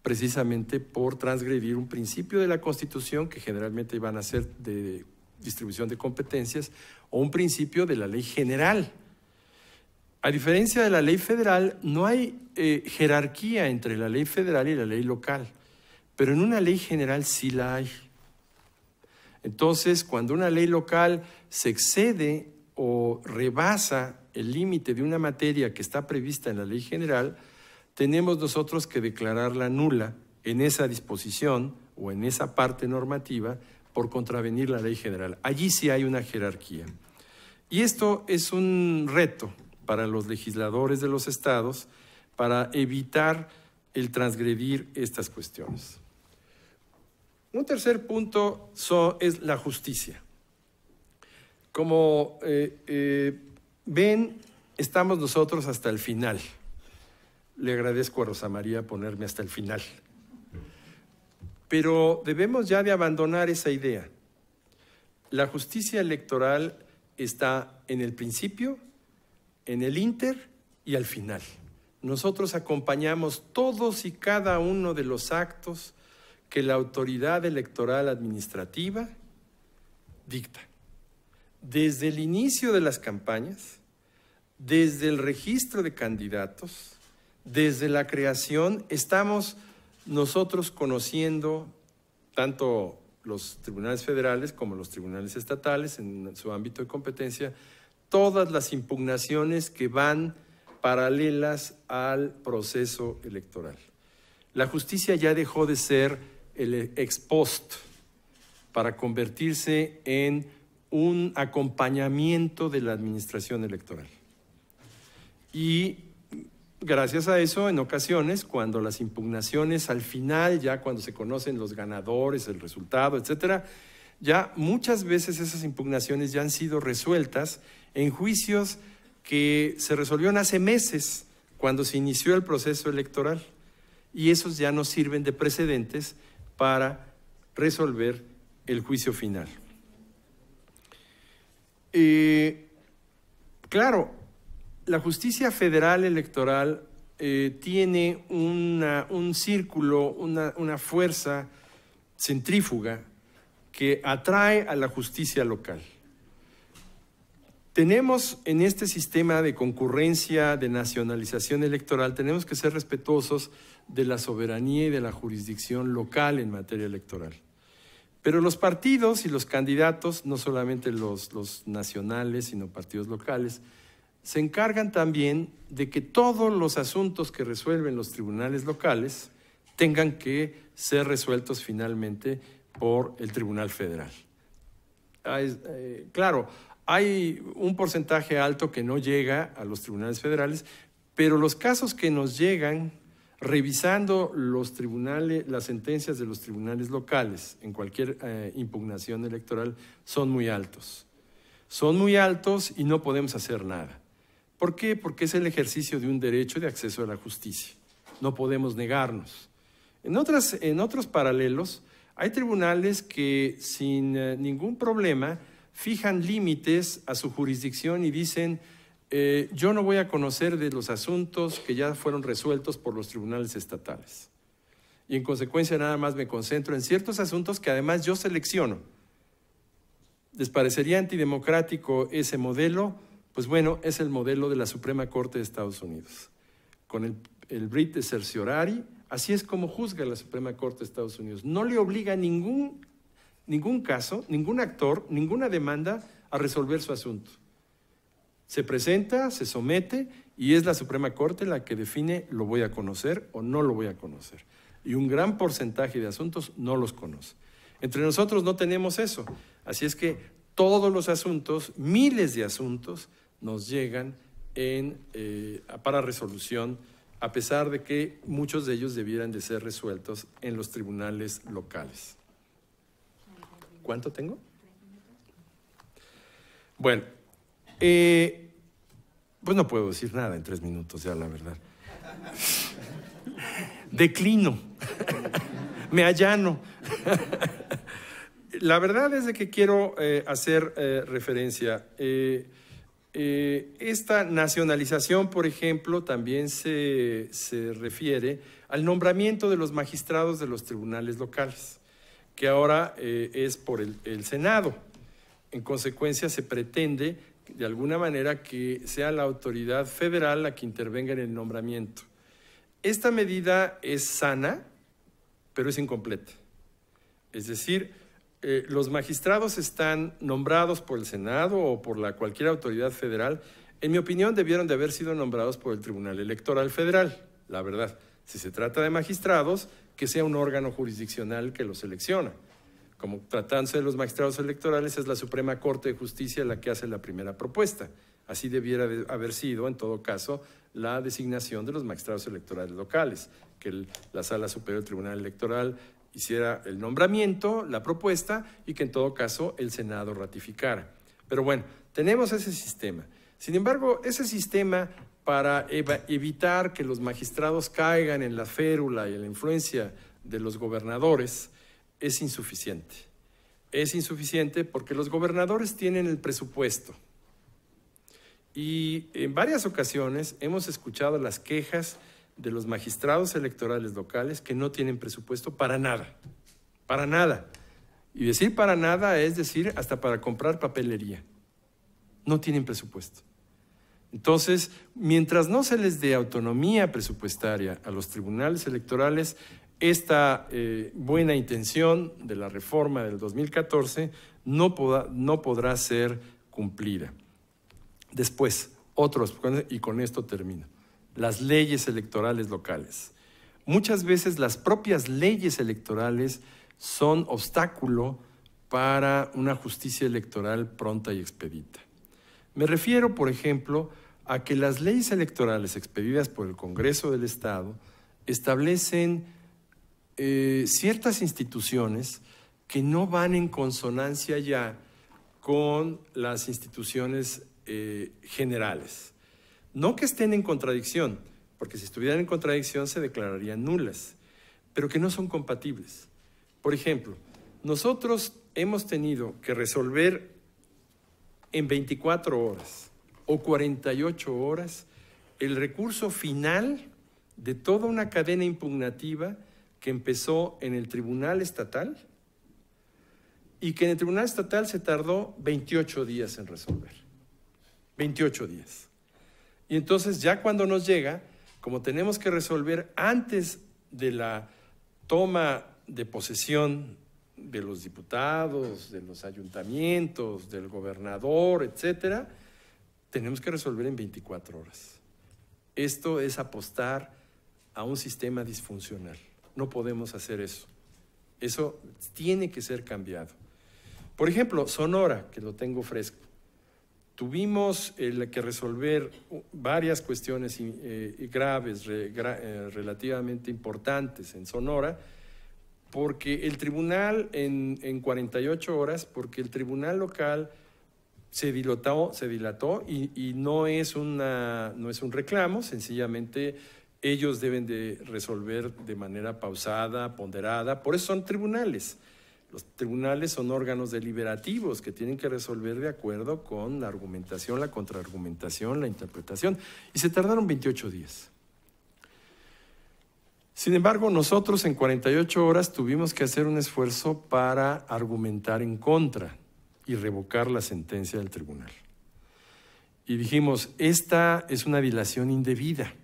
precisamente por transgredir un principio de la Constitución, que generalmente van a ser de distribución de competencias, o un principio de la ley general. A diferencia de la ley federal, no hay jerarquía entre la ley federal y la ley local, pero en una ley general sí la hay. Entonces, cuando una ley local se excede o rebasa el límite de una materia que está prevista en la ley general, tenemos nosotros que declararla nula en esa disposición o en esa parte normativa por contravenir la ley general. Allí sí hay una jerarquía. Y esto es un reto para los legisladores de los estados para evitar el transgredir estas cuestiones. Un tercer punto es la justicia. Como ven, estamos nosotros hasta el final. Le agradezco a Rosa María ponerme hasta el final. Pero debemos ya de abandonar esa idea. La justicia electoral está en el principio, en el ínter y al final. Nosotros acompañamos todos y cada uno de los actos que la autoridad electoral administrativa dicta. Desde el inicio de las campañas, desde el registro de candidatos, desde la creación, estamos nosotros conociendo tanto los tribunales federales como los tribunales estatales en su ámbito de competencia, todas las impugnaciones que van paralelas al proceso electoral. La justicia ya dejó de ser el ex post para convertirse en un acompañamiento de la administración electoral. Y gracias a eso, en ocasiones, cuando las impugnaciones al final, ya cuando se conocen los ganadores, el resultado, etcétera, ya muchas veces esas impugnaciones ya han sido resueltas en juicios que se resolvieron hace meses cuando se inició el proceso electoral, y esos ya no sirven de precedentes para resolver el juicio final. Claro, la justicia federal electoral tiene un círculo, una fuerza centrífuga que atrae a la justicia local. Tenemos en este sistema de concurrencia, de nacionalización electoral, tenemos que ser respetuosos de la soberanía y de la jurisdicción local en materia electoral. Pero los partidos y los candidatos, no solamente los nacionales, sino partidos locales, se encargan también de que todos los asuntos que resuelven los tribunales locales tengan que ser resueltos finalmente por el Tribunal Federal. Claro, hay un porcentaje alto que no llega a los tribunales federales, pero los casos que nos llegan revisando los tribunales, las sentencias de los tribunales locales en cualquier impugnación electoral son muy altos. Son muy altos y no podemos hacer nada. ¿Por qué? Porque es el ejercicio de un derecho de acceso a la justicia. No podemos negarnos. En otros paralelos, hay tribunales que sin ningún problema fijan límites a su jurisdicción y dicen, yo no voy a conocer de los asuntos que ya fueron resueltos por los tribunales estatales. Y en consecuencia nada más me concentro en ciertos asuntos que además yo selecciono. ¿Les parecería antidemocrático ese modelo? Pues bueno, es el modelo de la Suprema Corte de Estados Unidos. Con el writ de certiorari, así es como juzga la Suprema Corte de Estados Unidos. No le obliga a ningún caso, ningún actor, ninguna demanda a resolver su asunto. Se presenta, se somete y es la Suprema Corte la que define lo voy a conocer o no lo voy a conocer. Y un gran porcentaje de asuntos no los conoce. Entre nosotros no tenemos eso. Así es que todos los asuntos, miles de asuntos, nos llegan para resolución, a pesar de que muchos de ellos debieran de ser resueltos en los tribunales locales. ¿Cuánto tengo? Bueno, pues no puedo decir nada en 3 minutos ya, la verdad. Declino, me allano. La verdad es de que quiero hacer referencia. Esta nacionalización, por ejemplo, también se refiere al nombramiento de los magistrados de los tribunales locales, que ahora es por el Senado. En consecuencia, se pretende, de alguna manera, que sea la autoridad federal la que intervenga en el nombramiento. Esta medida es sana, pero es incompleta. Es decir, los magistrados están nombrados por el Senado o por cualquier autoridad federal. En mi opinión, debieron de haber sido nombrados por el Tribunal Electoral Federal, la verdad. Si se trata de magistrados, que sea un órgano jurisdiccional que los selecciona. Como tratándose de los magistrados electorales, es la Suprema Corte de Justicia la que hace la primera propuesta. Así debiera haber sido, en todo caso, la designación de los magistrados electorales locales, que la Sala Superior del Tribunal Electoral hiciera el nombramiento, la propuesta, y que en todo caso el Senado ratificara. Pero bueno, tenemos ese sistema. Sin embargo, ese sistema, para evitar que los magistrados caigan en la férula y en la influencia de los gobernadores, es insuficiente. Es insuficiente porque los gobernadores tienen el presupuesto. Y en varias ocasiones hemos escuchado las quejas de los magistrados electorales locales que no tienen presupuesto para nada. Para nada. Y decir para nada es decir hasta para comprar papelería. No tienen presupuesto. Entonces, mientras no se les dé autonomía presupuestaria a los tribunales electorales, esta buena intención de la reforma del 2014 no podrá ser cumplida. Después, y con esto termino, las leyes electorales locales. Muchas veces las propias leyes electorales son obstáculo para una justicia electoral pronta y expedita. Me refiero, por ejemplo, a que las leyes electorales expedidas por el Congreso del Estado establecen ciertas instituciones que no van en consonancia ya con las instituciones generales. No que estén en contradicción, porque si estuvieran en contradicción se declararían nulas, pero que no son compatibles. Por ejemplo, nosotros hemos tenido que resolver en 24 horas o 48 horas el recurso final de toda una cadena impugnativa que empezó en el Tribunal Estatal y que en el Tribunal Estatal se tardó 28 días en resolver. 28 días. Y entonces ya cuando nos llega, como tenemos que resolver antes de la toma de posesión de los diputados, de los ayuntamientos, del gobernador, etcétera, tenemos que resolver en 24 horas. Esto es apostar a un sistema disfuncional. No podemos hacer eso. Eso tiene que ser cambiado. Por ejemplo, Sonora, que lo tengo fresco. Tuvimos que resolver varias cuestiones graves, relativamente importantes en Sonora, porque el tribunal en 48 horas, porque el tribunal local se dilató y no es un reclamo, sencillamente ellos deben de resolver de manera pausada, ponderada, por eso son tribunales. Los tribunales son órganos deliberativos que tienen que resolver de acuerdo con la argumentación, la contraargumentación, la interpretación. Y se tardaron 28 días. Sin embargo, nosotros en 48 horas tuvimos que hacer un esfuerzo para argumentar en contra y revocar la sentencia del tribunal. Y dijimos, esta es una dilación indebida.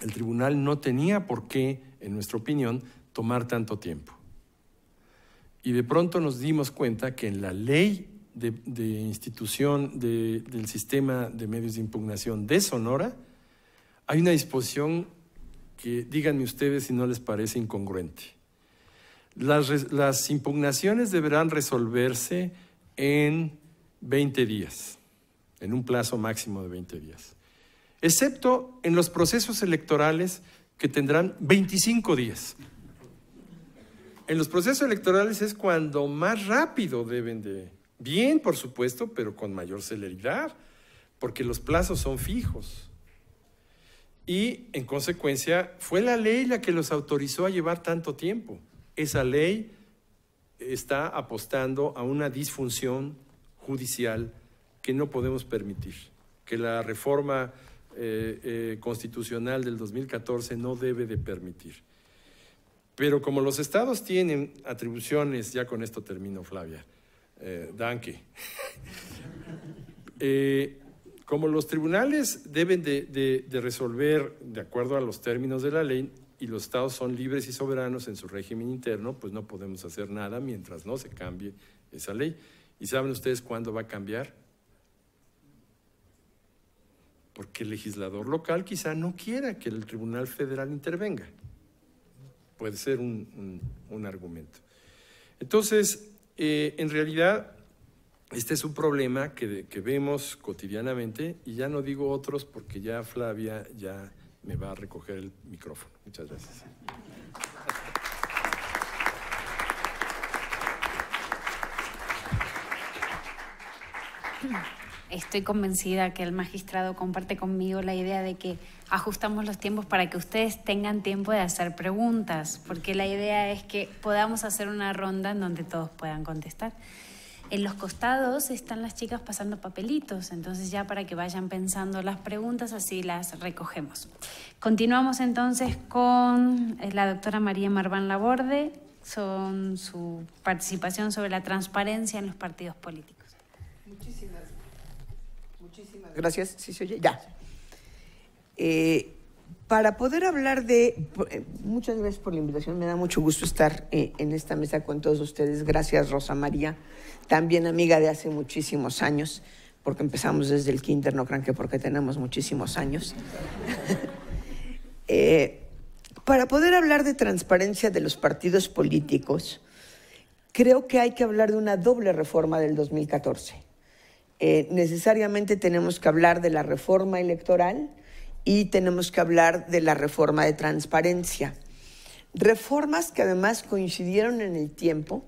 El tribunal no tenía por qué, en nuestra opinión, tomar tanto tiempo. Y de pronto nos dimos cuenta que en la ley del sistema de medios de impugnación de Sonora hay una disposición que, díganme ustedes si no les parece incongruente. Las impugnaciones deberán resolverse en 20 días, en un plazo máximo de 20 días, excepto en los procesos electorales que tendrán 25 días. En los procesos electorales es cuando más rápido deben de... Bien, por supuesto, pero con mayor celeridad, porque los plazos son fijos. Y, en consecuencia, fue la ley la que los autorizó a llevar tanto tiempo. Esa ley está apostando a una disfunción judicial que no podemos permitir, que la reforma constitucional del 2014 no debe de permitir. Pero como los estados tienen atribuciones, ya con esto termino, Flavia, danke. Como los tribunales deben de resolver de acuerdo a los términos de la ley y los estados son libres y soberanos en su régimen interno, pues no podemos hacer nada mientras no se cambie esa ley. ¿Y saben ustedes cuándo va a cambiar? Porque el legislador local quizá no quiera que el Tribunal Federal intervenga. Puede ser un argumento. Entonces, en realidad, este es un problema que vemos cotidianamente, y ya no digo otros porque ya Flavia ya me va a recoger el micrófono. Muchas gracias. Estoy convencida que el magistrado comparte conmigo la idea de que ajustamos los tiempos para que ustedes tengan tiempo de hacer preguntas, porque la idea es que podamos hacer una ronda en donde todos puedan contestar. En los costados están las chicas pasando papelitos, entonces ya para que vayan pensando las preguntas, así las recogemos. Continuamos entonces con la doctora María Marván Laborde, con su participación sobre la transparencia en los partidos políticos. Muchísimas gracias. ¿Sí se oye? Ya. Para poder hablar de... Muchas gracias por la invitación, me da mucho gusto estar en esta mesa con todos ustedes. Gracias, Rosa María, también amiga de hace muchísimos años, porque empezamos desde el kinder, no crean que porque tenemos muchísimos años. Para poder hablar de transparencia de los partidos políticos, creo que hay que hablar de una doble reforma del 2014. Necesariamente tenemos que hablar de la reforma electoral y tenemos que hablar de la reforma de transparencia. Reformas que además coincidieron en el tiempo.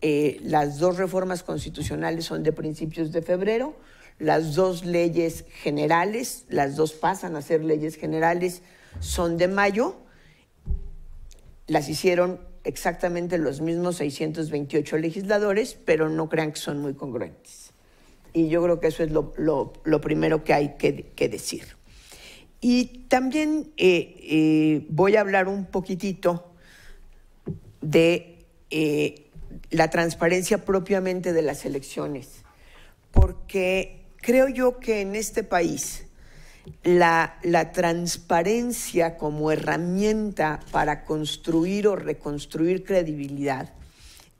Las dos reformas constitucionales son de principios de febrero, las dos leyes generales, las dos pasan a ser leyes generales, son de mayo. Las hicieron exactamente los mismos 628 legisladores, pero no crean que son muy congruentes. y yo creo que eso es lo primero que hay que decir. Y también voy a hablar un poquitito de la transparencia propiamente de las elecciones, porque creo yo que en este país la transparencia como herramienta para construir o reconstruir credibilidad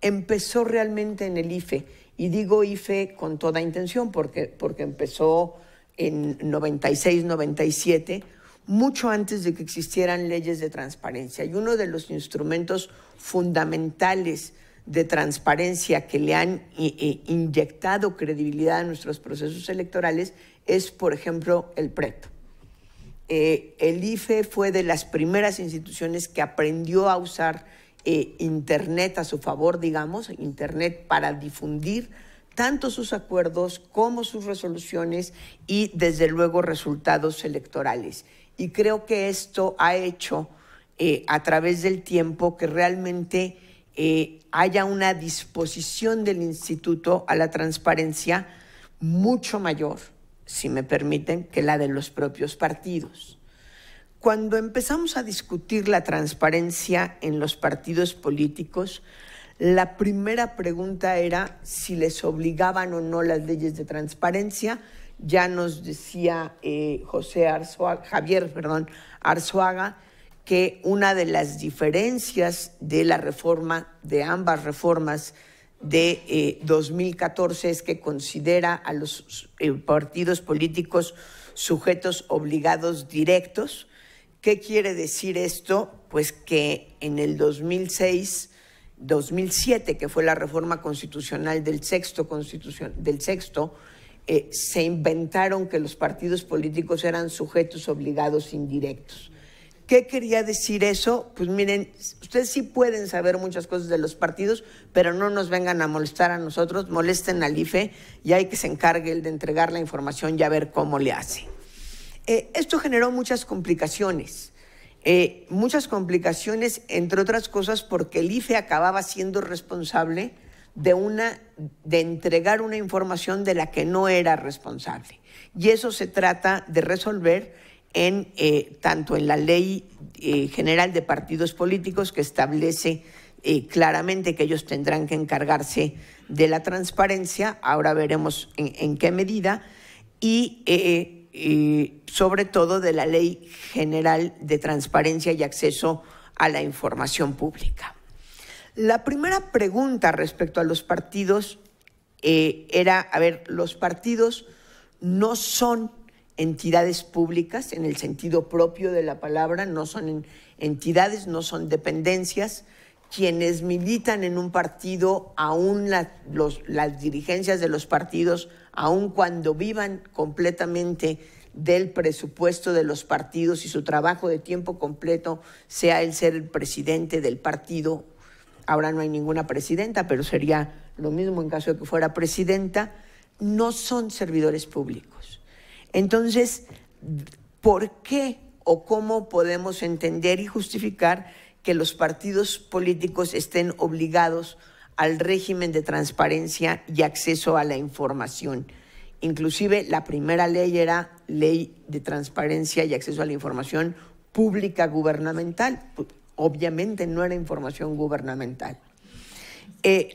empezó realmente en el IFE, y digo IFE con toda intención porque empezó en 96, 97, mucho antes de que existieran leyes de transparencia. Y uno de los instrumentos fundamentales de transparencia que le han inyectado credibilidad a nuestros procesos electorales es, por ejemplo, el PREP. El IFE fue de las primeras instituciones que aprendió a usar Internet a su favor, digamos, Internet para difundir tanto sus acuerdos como sus resoluciones y, desde luego, resultados electorales. Y creo que esto ha hecho, a través del tiempo, que realmente haya una disposición del instituto a la transparencia mucho mayor, si me permiten, que la de los propios partidos. Cuando empezamos a discutir la transparencia en los partidos políticos, la primera pregunta era si les obligaban o no las leyes de transparencia. Ya nos decía Javier Arzuaga, que una de las diferencias de la reforma, de ambas reformas de 2014, es que considera a los partidos políticos sujetos obligados directos. ¿Qué quiere decir esto? Pues que en el 2006, 2007, que fue la reforma constitucional del sexto, se inventaron que los partidos políticos eran sujetos obligados indirectos. ¿Qué quería decir eso? Pues miren, ustedes sí pueden saber muchas cosas de los partidos, pero no nos vengan a molestar a nosotros, molesten al IFE y hay que se encargue él de entregar la información y a ver cómo le hace. Esto generó muchas complicaciones, entre otras cosas porque el IFE acababa siendo responsable de entregar una información de la que no era responsable. Y eso se trata de resolver tanto en la Ley General de Partidos Políticos, que establece claramente que ellos tendrán que encargarse de la transparencia, ahora veremos en qué medida, y sobre todo de la Ley General de Transparencia y Acceso a la Información Pública. La primera pregunta respecto a los partidos era, a ver, los partidos no son entidades públicas en el sentido propio de la palabra, no son entidades, no son dependencias. Quienes militan en un partido, aún las dirigencias de los partidos, aun cuando vivan completamente del presupuesto de los partidos y su trabajo de tiempo completo sea el ser el presidente del partido, ahora no hay ninguna presidenta, pero sería lo mismo en caso de que fuera presidenta, no son servidores públicos. Entonces, ¿por qué o cómo podemos entender y justificar que los partidos políticos estén obligados al régimen de transparencia y acceso a la información? Inclusive, la primera ley era Ley de Transparencia y Acceso a la Información Pública Gubernamental. Obviamente no era información gubernamental.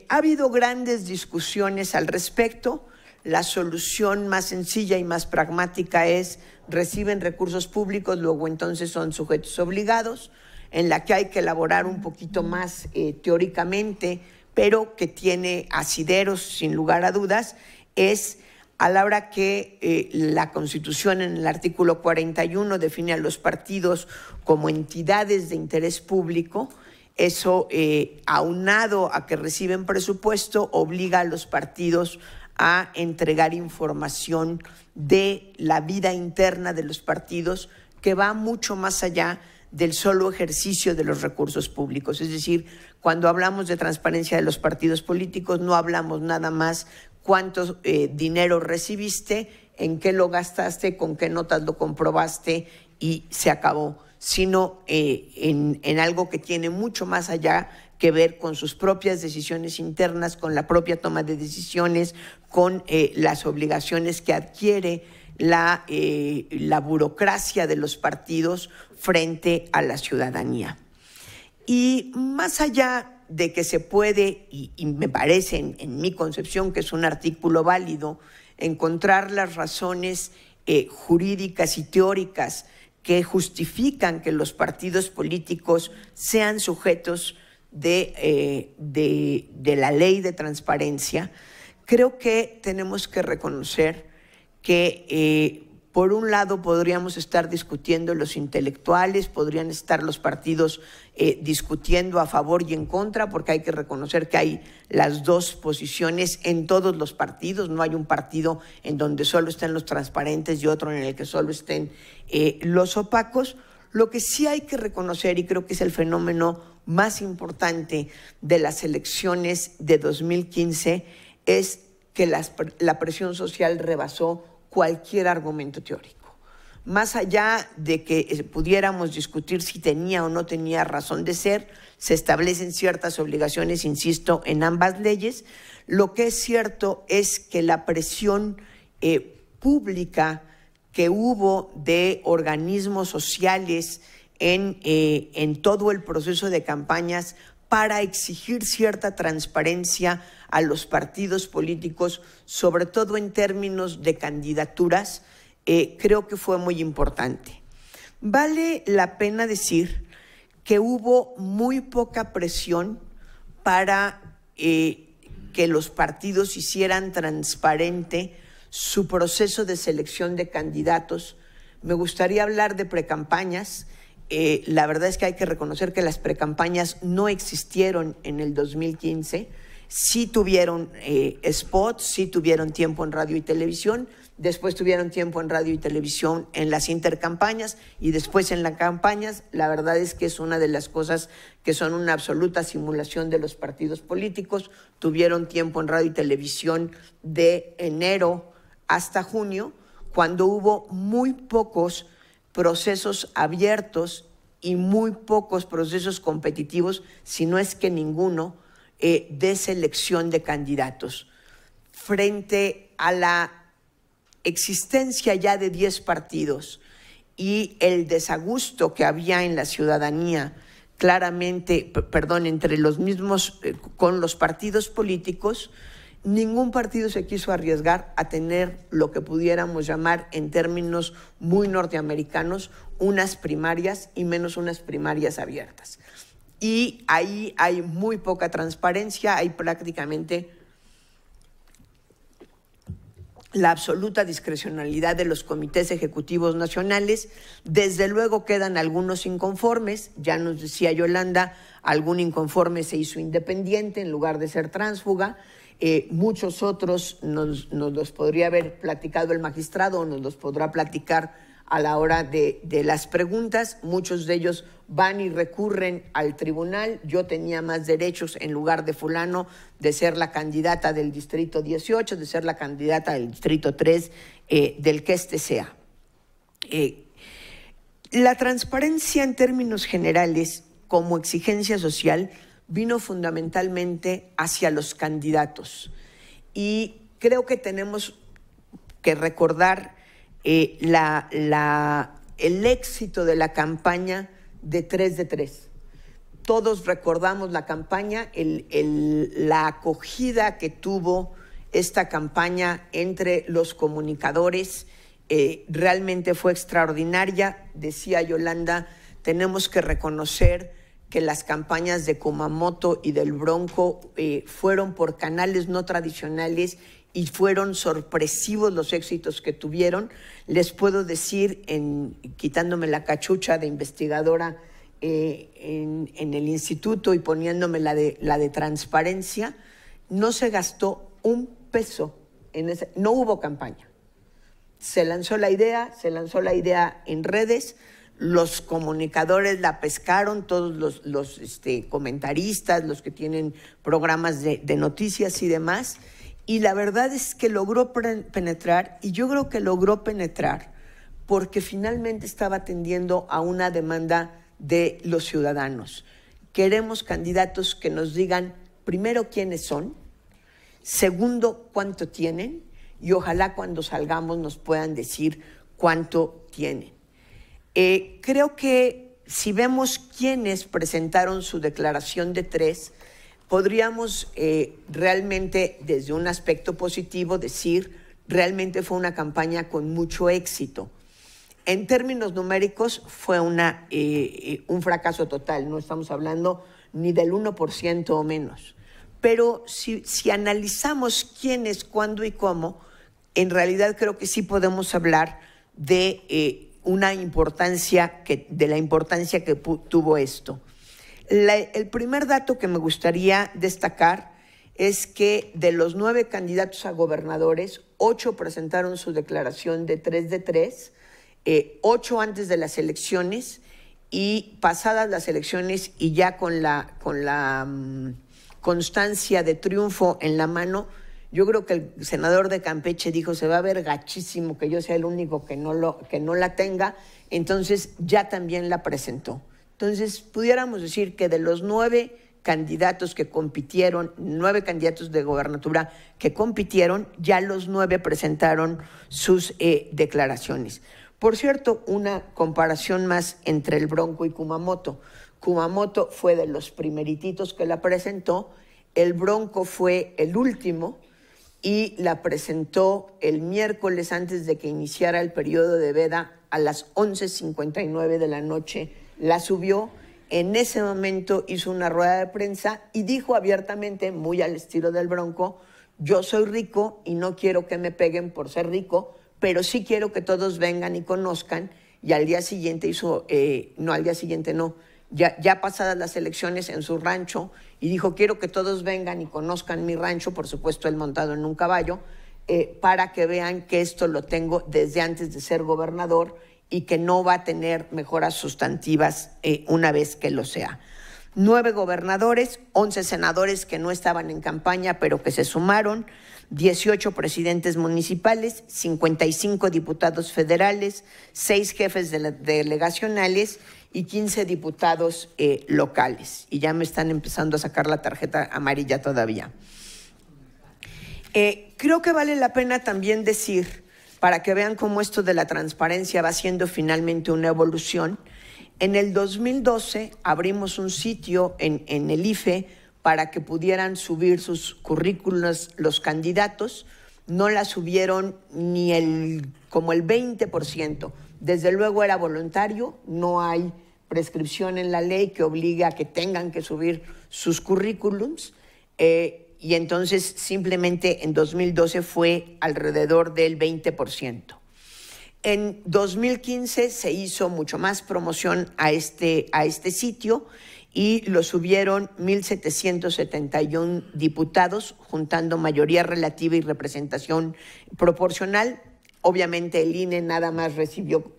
Ha habido grandes discusiones al respecto. La solución más sencilla y más pragmática es reciben recursos públicos, luego entonces son sujetos obligados, en la que hay que elaborar un poquito más teóricamente, pero que tiene asideros sin lugar a dudas, es a la hora que la Constitución en el artículo 41 define a los partidos como entidades de interés público. Eso, aunado a que reciben presupuesto, obliga a los partidos a entregar información de la vida interna de los partidos que va mucho más allá del solo ejercicio de los recursos públicos. Es decir, cuando hablamos de transparencia de los partidos políticos, no hablamos nada más cuánto dinero recibiste, en qué lo gastaste, con qué notas lo comprobaste y se acabó, sino en algo que tiene mucho más allá que ver con sus propias decisiones internas, con la propia toma de decisiones, con las obligaciones que adquiere la burocracia de los partidos frente a la ciudadanía. Y más allá de que se puede, y me parece en mi concepción que es un artículo válido, encontrar las razones jurídicas y teóricas que justifican que los partidos políticos sean sujetos de la ley de transparencia, creo que tenemos que reconocer que por un lado podríamos estar discutiendo los intelectuales, podrían estar los partidos discutiendo a favor y en contra, porque hay que reconocer que hay las dos posiciones en todos los partidos, no hay un partido en donde solo estén los transparentes y otro en el que solo estén los opacos. Lo que sí hay que reconocer, y creo que es el fenómeno más importante de las elecciones de 2015, es que la presión social rebasó cualquier argumento teórico. Más allá de que pudiéramos discutir si tenía o no tenía razón de ser, se establecen ciertas obligaciones, insisto, en ambas leyes. Lo que es cierto es que la presión pública que hubo de organismos sociales en todo el proceso de campañas para exigir cierta transparencia a los partidos políticos, sobre todo en términos de candidaturas, creo que fue muy importante. Vale la pena decir que hubo muy poca presión para que los partidos hicieran transparente su proceso de selección de candidatos. Me gustaría hablar de precampañas. La verdad es que hay que reconocer que las precampañas no existieron en el 2015, sí tuvieron spots, sí tuvieron tiempo en radio y televisión, después tuvieron tiempo en radio y televisión en las intercampañas y después en las campañas. La verdad es que es una de las cosas que son una absoluta simulación de los partidos políticos. Tuvieron tiempo en radio y televisión de enero hasta junio, cuando hubo muy pocos procesos abiertos y muy pocos procesos competitivos, si no es que ninguno, de selección de candidatos. Frente a la existencia ya de 10 partidos y el desagusto que había en la ciudadanía, claramente, perdón, entre los mismos, con los partidos políticos, ningún partido se quiso arriesgar a tener lo que pudiéramos llamar, en términos muy norteamericanos, unas primarias, y menos unas primarias abiertas. Y ahí hay muy poca transparencia, hay prácticamente la absoluta discrecionalidad de los comités ejecutivos nacionales. Desde luego quedan algunos inconformes, ya nos decía Yolanda, algún inconforme se hizo independiente en lugar de ser tránsfuga. Muchos otros nos los podría haber platicado el magistrado o nos los podrá platicar a la hora de las preguntas. Muchos de ellos van y recurren al tribunal. Yo tenía más derechos en lugar de fulano, de ser la candidata del distrito 18, de ser la candidata del distrito 3, del que este sea. La transparencia en términos generales como exigencia social vino fundamentalmente hacia los candidatos. Y creo que tenemos que recordar el éxito de la campaña de 3 de 3. Todos recordamos la campaña, la acogida que tuvo esta campaña entre los comunicadores realmente fue extraordinaria. Decía Yolanda, tenemos que reconocer que las campañas de Kumamoto y del Bronco fueron por canales no tradicionales y fueron sorpresivos los éxitos que tuvieron. Les puedo decir, quitándome la cachucha de investigadora en el instituto y poniéndome la de transparencia, no se gastó un peso, no hubo campaña. Se lanzó la idea en redes. Los comunicadores la pescaron, todos los comentaristas, los que tienen programas de noticias y demás, y la verdad es que logró penetrar, y yo creo que logró penetrar porque finalmente estaba atendiendo a una demanda de los ciudadanos. Queremos candidatos que nos digan, primero, quiénes son, segundo, cuánto tienen, y ojalá cuando salgamos nos puedan decir cuánto tienen. Creo que si vemos quiénes presentaron su declaración de tres, podríamos realmente, desde un aspecto positivo, decir realmente fue una campaña con mucho éxito. En términos numéricos, fue un fracaso total. No estamos hablando ni del 1% o menos. Pero si analizamos quiénes, cuándo y cómo, en realidad creo que sí podemos hablar de la importancia que tuvo esto. El primer dato que me gustaría destacar es que de los 9 candidatos a gobernadores, 8 presentaron su declaración de 3 de 3, 8 antes de las elecciones, y pasadas las elecciones y ya con la constancia de triunfo en la mano, yo creo que el senador de Campeche dijo, se va a ver gachísimo que yo sea el único que no la tenga, entonces ya también la presentó. Entonces, pudiéramos decir que de los 9 candidatos que compitieron, 9 candidatos de gobernatura que compitieron, ya los 9 presentaron sus declaraciones. Por cierto, una comparación más entre el Bronco y Kumamoto. Kumamoto fue de los primerititos que la presentó, el Bronco fue el último y la presentó el miércoles antes de que iniciara el periodo de veda a las 11:59 de la noche. La subió, en ese momento hizo una rueda de prensa y dijo abiertamente, muy al estilo del Bronco, yo soy rico y no quiero que me peguen por ser rico, pero sí quiero que todos vengan y conozcan. Y al día siguiente hizo, ya pasadas las elecciones, en su rancho, y dijo, quiero que todos vengan y conozcan mi rancho, por supuesto él montado en un caballo, para que vean que esto lo tengo desde antes de ser gobernador y que no va a tener mejoras sustantivas una vez que lo sea. 9 gobernadores, 11 senadores que no estaban en campaña pero que se sumaron, 18 presidentes municipales, 55 diputados federales, 6 jefes delegacionales y 15 diputados locales. Y ya me están empezando a sacar la tarjeta amarilla todavía. Creo que vale la pena también decir, para que vean cómo esto de la transparencia va siendo finalmente una evolución. En el 2012 abrimos un sitio en el IFE para que pudieran subir sus currículos los candidatos. No la subieron ni como el 20%. Desde luego era voluntario, no hay prescripción en la ley que obligue a que tengan que subir sus currículums. Y entonces simplemente en 2012 fue alrededor del 20%. En 2015 se hizo mucho más promoción a este sitio y lo subieron 1,771 diputados, juntando mayoría relativa y representación proporcional. Obviamente el INE nada más recibió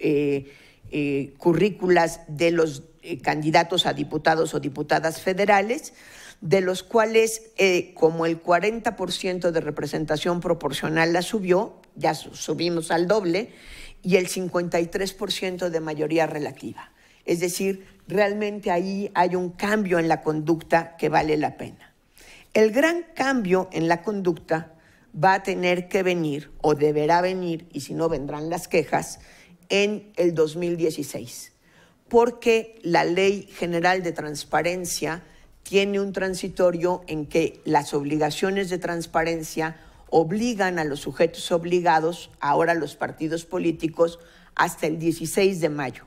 currículas de los candidatos a diputados o diputadas federales, de los cuales como el 40% de representación proporcional la subió, ya subimos al doble, y el 53% de mayoría relativa. Es decir, realmente ahí hay un cambio en la conducta que vale la pena. El gran cambio en la conducta va a tener que venir, o deberá venir, y si no vendrán las quejas, en el 2016, porque la Ley General de Transparencia tiene un transitorio en que las obligaciones de transparencia obligan a los sujetos obligados, ahora los partidos políticos, hasta el 16 de mayo.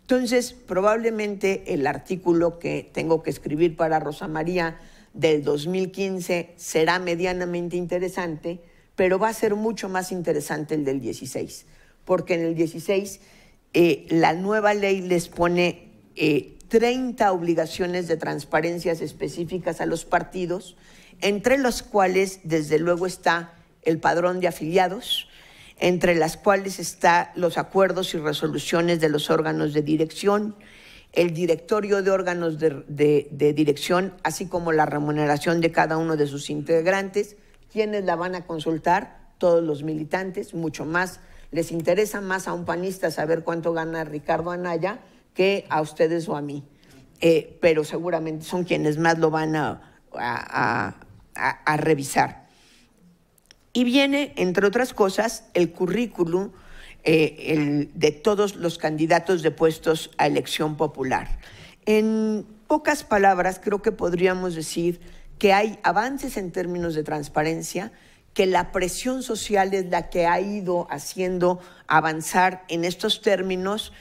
Entonces, probablemente el artículo que tengo que escribir para Rosa María del 2015 será medianamente interesante, pero va a ser mucho más interesante el del 16, porque en el 16 la nueva ley les pone 30 obligaciones de transparencias específicas a los partidos, entre las cuales desde luego está el padrón de afiliados, entre las cuales están los acuerdos y resoluciones de los órganos de dirección, el directorio de órganos de dirección, así como la remuneración de cada uno de sus integrantes, quienes la van a consultar, todos los militantes, mucho más les interesa más a un panista saber cuánto gana Ricardo Anaya que a ustedes o a mí. Pero seguramente son quienes más lo van a revisar. Y viene, entre otras cosas, el currículum de todos los candidatos de puestos a elección popular. En pocas palabras, creo que podríamos decir que hay avances en términos de transparencia, que la presión social es la que ha ido haciendo avanzar en estos términos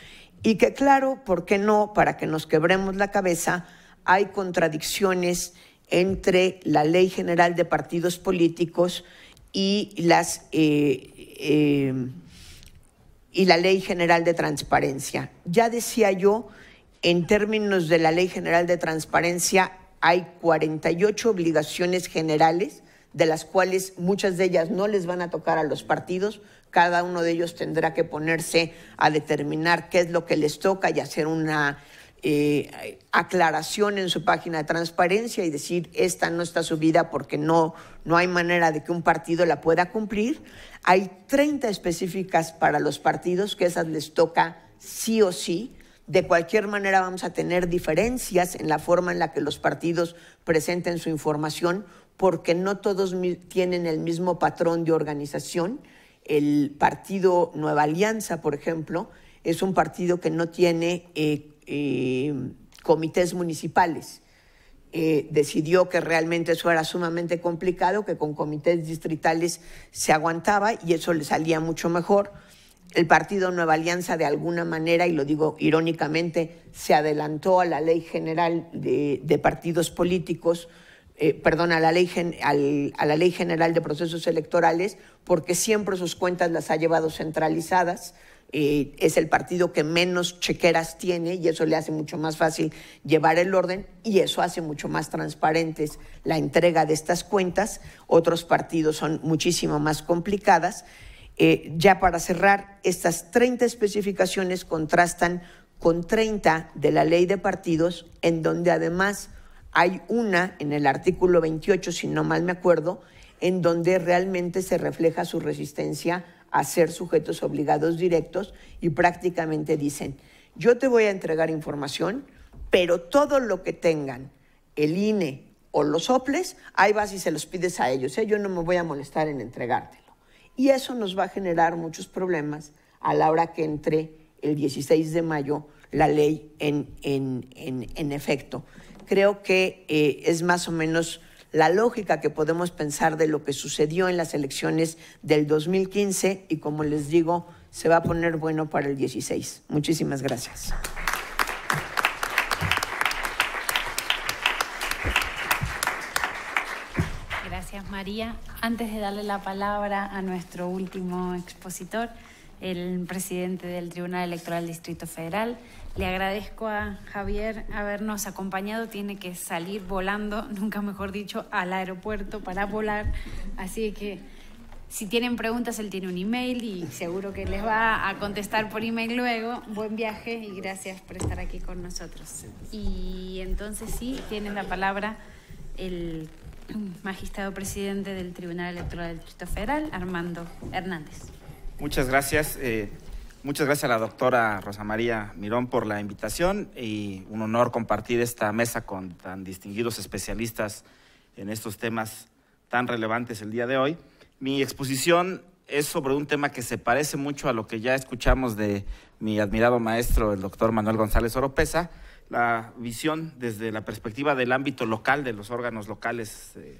y que, claro, ¿por qué no?, para que nos quebremos la cabeza, hay contradicciones entre la Ley General de Partidos Políticos y la Ley General de Transparencia. Ya decía yo, en términos de la Ley General de Transparencia hay 48 obligaciones generales, de las cuales muchas de ellas no les van a tocar a los partidos. Cada uno de ellos tendrá que ponerse a determinar qué es lo que les toca y hacer una aclaración en su página de transparencia y decir, esta no está subida porque no hay manera de que un partido la pueda cumplir. Hay 30 específicas para los partidos, que esas les toca sí o sí. De cualquier manera vamos a tener diferencias en la forma en la que los partidos presenten su información, porque no todos tienen el mismo patrón de organización. El partido Nueva Alianza, por ejemplo, es un partido que no tiene comités municipales. Decidió que realmente eso era sumamente complicado, que con comités distritales se aguantaba y eso le salía mucho mejor. El partido Nueva Alianza, de alguna manera, y lo digo irónicamente, se adelantó a la Ley General de Partidos Políticos, a la Ley General de Procesos Electorales, porque siempre sus cuentas las ha llevado centralizadas. Es el partido que menos chequeras tiene y eso le hace mucho más fácil llevar el orden y eso hace mucho más transparentes la entrega de estas cuentas. Otros partidos son muchísimo más complicadas. Ya para cerrar, estas 30 especificaciones contrastan con 30 de la Ley de Partidos, en donde además hay una en el artículo 28, si no mal me acuerdo, en donde realmente se refleja su resistencia a ser sujetos obligados directos y prácticamente dicen, yo te voy a entregar información, pero todo lo que tengan el INE o los OPLES, ahí vas y se los pides a ellos, yo no me voy a molestar en entregártelo. Y eso nos va a generar muchos problemas a la hora que entre el 16 de mayo la ley en efecto. Creo que es más o menos la lógica que podemos pensar de lo que sucedió en las elecciones del 2015 y, como les digo, se va a poner bueno para el 16. Muchísimas gracias. Gracias, María. Antes de darle la palabra a nuestro último expositor, el presidente del Tribunal Electoral del Distrito Federal, le agradezco a Javier habernos acompañado. Tiene que salir volando, nunca mejor dicho, al aeropuerto para volar. Así que si tienen preguntas, él tiene un email y seguro que les va a contestar por email luego. Buen viaje y gracias por estar aquí con nosotros. Y entonces sí, tienen la palabra el magistrado presidente del Tribunal Electoral del Distrito Federal, Armando Hernández. Muchas gracias. Muchas gracias a la doctora Rosa María Mirón por la invitación y un honor compartir esta mesa con tan distinguidos especialistas en estos temas tan relevantes el día de hoy. Mi exposición es sobre un tema que se parece mucho a lo que ya escuchamos de mi admirado maestro, el doctor Manuel González Oropeza, la visión desde la perspectiva del ámbito local, de los órganos locales en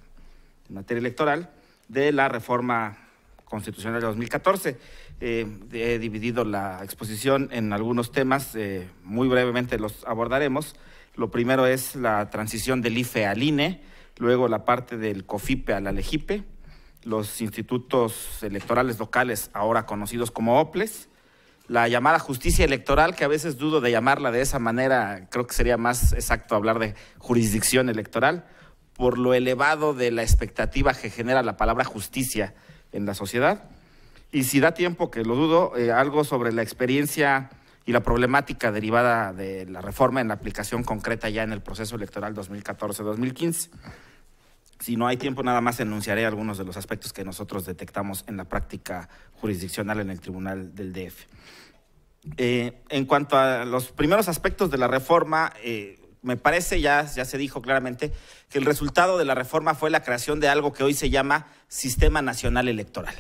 materia electoral, de la reforma constitucional de 2014. He dividido la exposición en algunos temas, muy brevemente los abordaremos. Lo primero es la transición del IFE al INE, luego la parte del COFIPE a la LEGIPE, los institutos electorales locales ahora conocidos como OPLES, la llamada justicia electoral, que a veces dudo de llamarla de esa manera, creo que sería más exacto hablar de jurisdicción electoral, por lo elevado de la expectativa que genera la palabra justicia en la sociedad. Y si da tiempo, que lo dudo, algo sobre la experiencia y la problemática derivada de la reforma en la aplicación concreta ya en el proceso electoral 2014-2015. Si no hay tiempo, nada más enunciaré algunos de los aspectos que nosotros detectamos en la práctica jurisdiccional en el Tribunal del DF. En cuanto a los primeros aspectos de la reforma, me parece, ya se dijo claramente, que el resultado de la reforma fue la creación de algo que hoy se llama Sistema Nacional Electoral.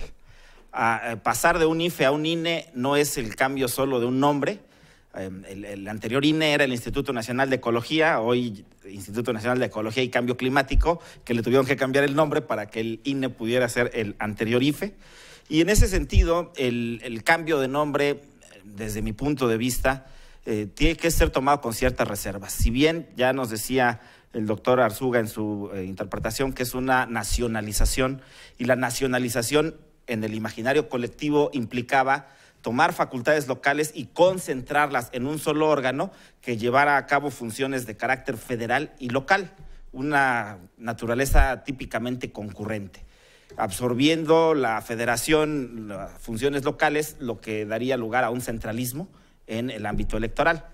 Pasar de un IFE a un INE no es el cambio solo de un nombre. El anterior INE era el Instituto Nacional de Ecología, hoy Instituto Nacional de Ecología y Cambio Climático, que le tuvieron que cambiar el nombre para que el INE pudiera ser el anterior IFE. Y en ese sentido, el cambio de nombre, desde mi punto de vista, tiene que ser tomado con ciertas reservas. Si bien ya nos decía el doctor Arzuaga en su interpretación que es una nacionalización, y la nacionalización en el imaginario colectivo implicaba tomar facultades locales y concentrarlas en un solo órgano que llevara a cabo funciones de carácter federal y local, una naturaleza típicamente concurrente, absorbiendo la federación, las funciones locales, lo que daría lugar a un centralismo en el ámbito electoral.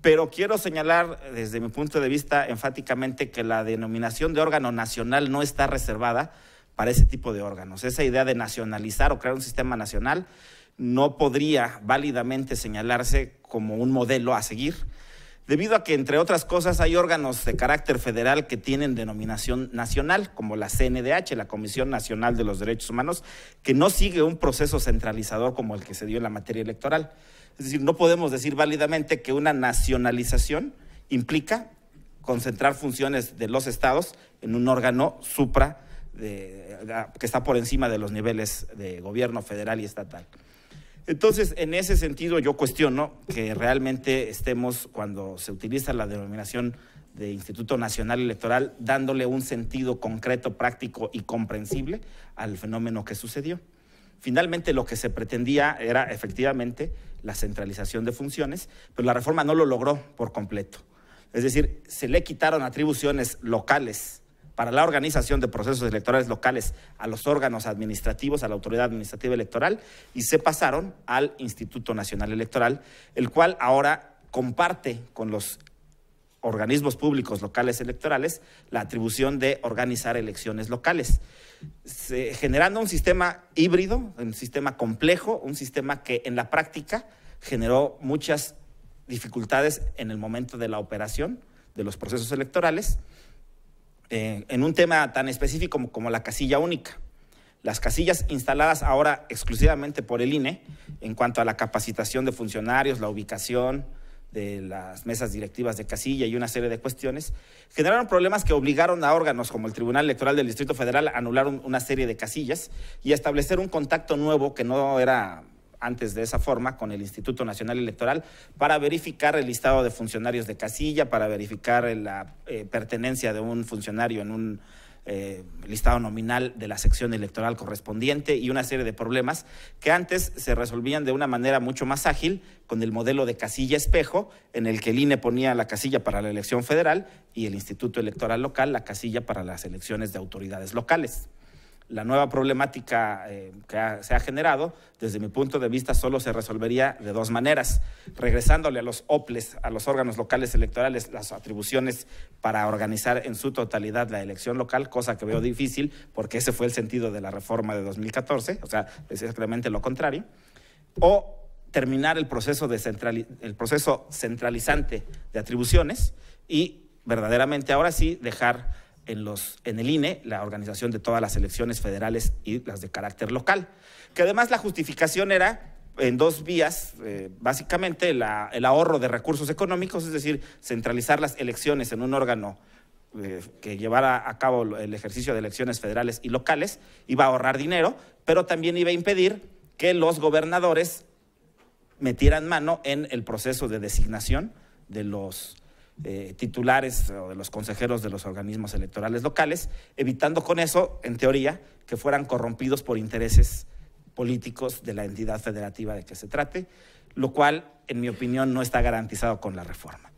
Pero quiero señalar desde mi punto de vista enfáticamente que la denominación de órgano nacional no está reservada para ese tipo de órganos. Esa idea de nacionalizar o crear un sistema nacional no podría válidamente señalarse como un modelo a seguir, debido a que, entre otras cosas, hay órganos de carácter federal que tienen denominación nacional, como la CNDH, la Comisión Nacional de los Derechos Humanos, que no sigue un proceso centralizador como el que se dio en la materia electoral. Es decir, no podemos decir válidamente que una nacionalización implica concentrar funciones de los estados en un órgano que está por encima de los niveles de gobierno federal y estatal. Entonces, en ese sentido, yo cuestiono que realmente estemos, cuando se utiliza la denominación de Instituto Nacional Electoral, dándole un sentido concreto, práctico y comprensible al fenómeno que sucedió. Finalmente, lo que se pretendía era efectivamente la centralización de funciones, pero la reforma no lo logró por completo. Es decir, se le quitaron atribuciones locales para la organización de procesos electorales locales a los órganos administrativos, a la autoridad administrativa electoral, y se pasaron al Instituto Nacional Electoral, el cual ahora comparte con los organismos públicos locales electorales la atribución de organizar elecciones locales, generando un sistema híbrido, un sistema complejo, un sistema que en la práctica generó muchas dificultades en el momento de la operación de los procesos electorales. En un tema tan específico como la casilla única. Las casillas instaladas ahora exclusivamente por el INE en cuanto a la capacitación de funcionarios, la ubicación de las mesas directivas de casilla y una serie de cuestiones, generaron problemas que obligaron a órganos como el Tribunal Electoral del Distrito Federal a anular una serie de casillas y a establecer un contacto nuevo que no era antes de esa forma con el Instituto Nacional Electoral para verificar el listado de funcionarios de casilla, para verificar la pertenencia de un funcionario en un listado nominal de la sección electoral correspondiente y una serie de problemas que antes se resolvían de una manera mucho más ágil con el modelo de casilla espejo, en el que el INE ponía la casilla para la elección federal y el Instituto Electoral Local la casilla para las elecciones de autoridades locales. La nueva problemática que se ha generado, desde mi punto de vista, solo se resolvería de dos maneras: regresándole a los OPLES, a los órganos locales electorales, las atribuciones para organizar en su totalidad la elección local, cosa que veo difícil porque ese fue el sentido de la reforma de 2014, o sea, es exactamente lo contrario, o terminar el proceso centralizante de atribuciones y verdaderamente ahora sí dejar en el INE la organización de todas las elecciones federales y las de carácter local, que además la justificación era en dos vías, básicamente el ahorro de recursos económicos, es decir, centralizar las elecciones en un órgano que llevara a cabo el ejercicio de elecciones federales y locales, iba a ahorrar dinero, pero también iba a impedir que los gobernadores metieran mano en el proceso de designación de los titulares o de los consejeros de los organismos electorales locales, evitando con eso, en teoría, que fueran corrompidos por intereses políticos de la entidad federativa de que se trate, lo cual, en mi opinión, no está garantizado con la reforma.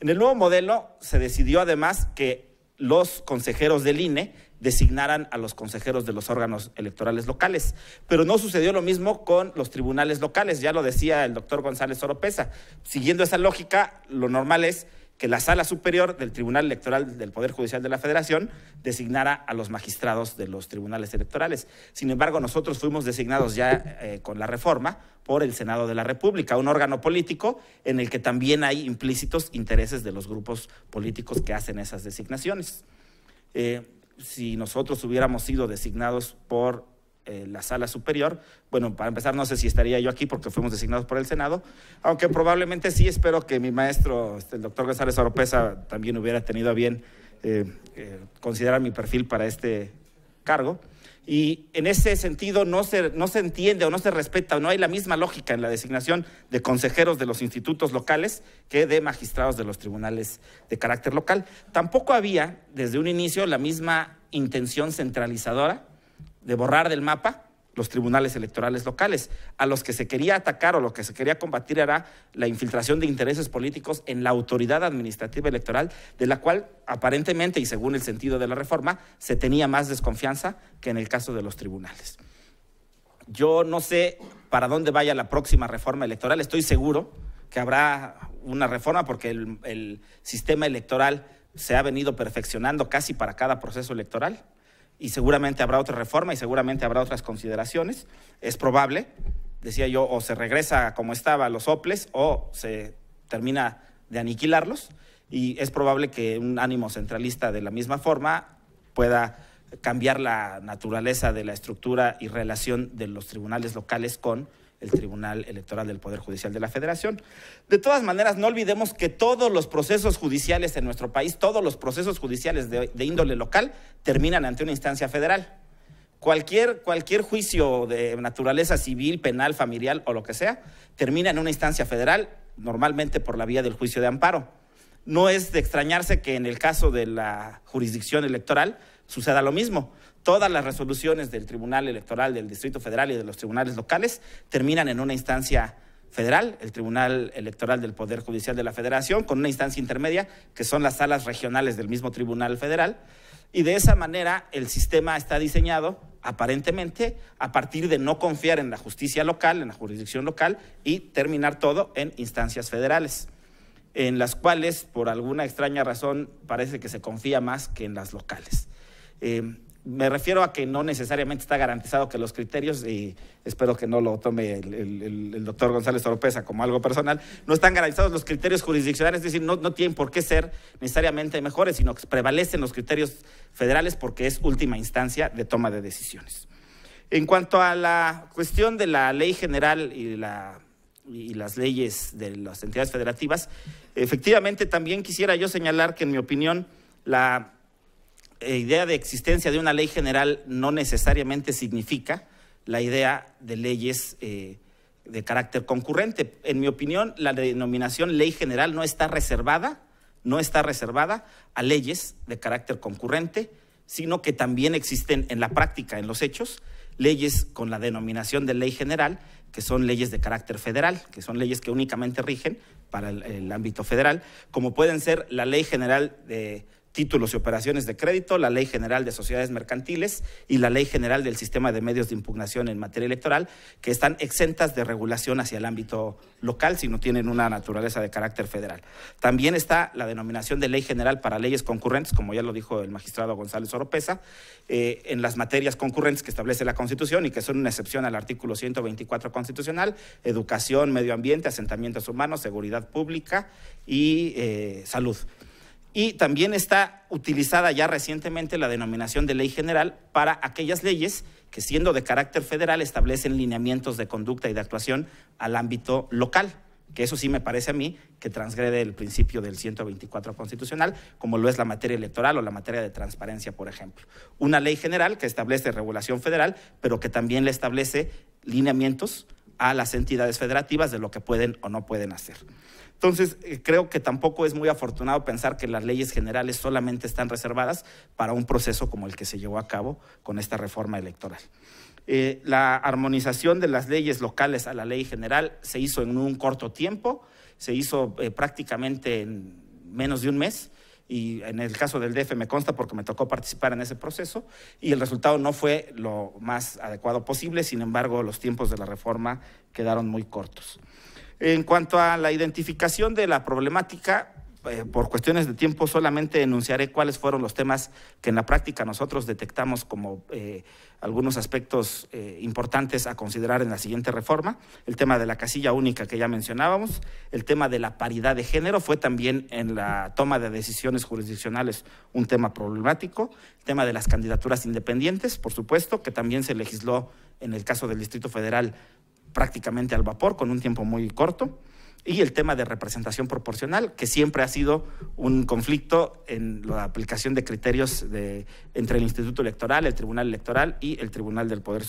En el nuevo modelo se decidió además que los consejeros del INE designaran a los consejeros de los órganos electorales locales, pero no sucedió lo mismo con los tribunales locales, ya lo decía el doctor González Oropeza. Siguiendo esa lógica, lo normal es que la Sala Superior del Tribunal Electoral del Poder Judicial de la Federación designara a los magistrados de los tribunales electorales. Sin embargo, nosotros fuimos designados ya con la reforma por el Senado de la República, un órgano político en el que también hay implícitos intereses de los grupos políticos que hacen esas designaciones. Si nosotros hubiéramos sido designados por la Sala Superior, bueno, para empezar no sé si estaría yo aquí porque fuimos designados por el Senado, aunque probablemente sí, espero que mi maestro, el doctor González Oropeza, también hubiera tenido a bien considerar mi perfil para este cargo. Y en ese sentido no se entiende o no se respeta o no hay la misma lógica en la designación de consejeros de los institutos locales que de magistrados de los tribunales de carácter local. Tampoco había desde un inicio la misma intención centralizadora de borrar del mapa los tribunales electorales locales. A los que se quería atacar o lo que se quería combatir era la infiltración de intereses políticos en la autoridad administrativa electoral, de la cual aparentemente y según el sentido de la reforma se tenía más desconfianza que en el caso de los tribunales. Yo no sé para dónde vaya la próxima reforma electoral, estoy seguro que habrá una reforma porque el sistema electoral se ha venido perfeccionando casi para cada proceso electoral. Y seguramente habrá otra reforma y seguramente habrá otras consideraciones. Es probable, decía yo, o se regresa como estaba a los OPLES o se termina de aniquilarlos, y es probable que un ánimo centralista de la misma forma pueda cambiar la naturaleza de la estructura y relación de los tribunales locales con el Tribunal Electoral del Poder Judicial de la Federación. De todas maneras, no olvidemos que todos los procesos judiciales en nuestro país, todos los procesos judiciales de índole local, terminan ante una instancia federal. Cualquier juicio de naturaleza civil, penal, familiar o lo que sea, termina en una instancia federal, normalmente por la vía del juicio de amparo. No es de extrañarse que en el caso de la jurisdicción electoral suceda lo mismo. Todas las resoluciones del Tribunal Electoral del Distrito Federal y de los tribunales locales terminan en una instancia federal, el Tribunal Electoral del Poder Judicial de la Federación, con una instancia intermedia que son las salas regionales del mismo Tribunal Federal. Y de esa manera el sistema está diseñado, aparentemente, a partir de no confiar en la justicia local, en la jurisdicción local, y terminar todo en instancias federales, en las cuales, por alguna extraña razón, parece que se confía más que en las locales. Me refiero a que no necesariamente está garantizado que los criterios, y espero que no lo tome el doctor González Oropeza como algo personal, no están garantizados los criterios jurisdiccionales, es decir, no tienen por qué ser necesariamente mejores, sino que prevalecen los criterios federales porque es última instancia de toma de decisiones. En cuanto a la cuestión de la ley general y las leyes de las entidades federativas, efectivamente también quisiera yo señalar que en mi opinión la idea de existencia de una ley general no necesariamente significa la idea de leyes de carácter concurrente. En mi opinión, la denominación ley general no está reservada a leyes de carácter concurrente, sino que también existen en la práctica, en los hechos, leyes con la denominación de ley general, que son leyes de carácter federal, que son leyes que únicamente rigen para el ámbito federal, como pueden ser la Ley General de Títulos y Operaciones de Crédito, la Ley General de Sociedades Mercantiles y la Ley General del Sistema de Medios de Impugnación en materia electoral, que están exentas de regulación hacia el ámbito local si no tienen una naturaleza de carácter federal. También está la denominación de Ley General para leyes concurrentes, como ya lo dijo el magistrado González Oropeza, en las materias concurrentes que establece la Constitución y que son una excepción al artículo 124 constitucional: educación, medio ambiente, asentamientos humanos, seguridad pública y salud. Y también está utilizada ya recientemente la denominación de ley general para aquellas leyes que, siendo de carácter federal, establecen lineamientos de conducta y de actuación al ámbito local, que eso sí me parece a mí que transgrede el principio del 124 constitucional, como lo es la materia electoral o la materia de transparencia, por ejemplo. Una ley general que establece regulación federal, pero que también le establece lineamientos a las entidades federativas de lo que pueden o no pueden hacer. Entonces, creo que tampoco es muy afortunado pensar que las leyes generales solamente están reservadas para un proceso como el que se llevó a cabo con esta reforma electoral. La armonización de las leyes locales a la ley general se hizo en un corto tiempo, se hizo prácticamente en menos de un mes, y en el caso del DF me consta porque me tocó participar en ese proceso, y el resultado no fue lo más adecuado posible. Sin embargo, los tiempos de la reforma quedaron muy cortos. En cuanto a la identificación de la problemática, por cuestiones de tiempo, solamente enunciaré cuáles fueron los temas que en la práctica nosotros detectamos como algunos aspectos importantes a considerar en la siguiente reforma. El tema de la casilla única que ya mencionábamos, el tema de la paridad de género fue también en la toma de decisiones jurisdiccionales un tema problemático, el tema de las candidaturas independientes, por supuesto, que también se legisló en el caso del Distrito Federal prácticamente al vapor, con un tiempo muy corto, y el tema de representación proporcional, que siempre ha sido un conflicto en la aplicación de criterios entre el Instituto Electoral, el Tribunal Electoral y el Tribunal del Poder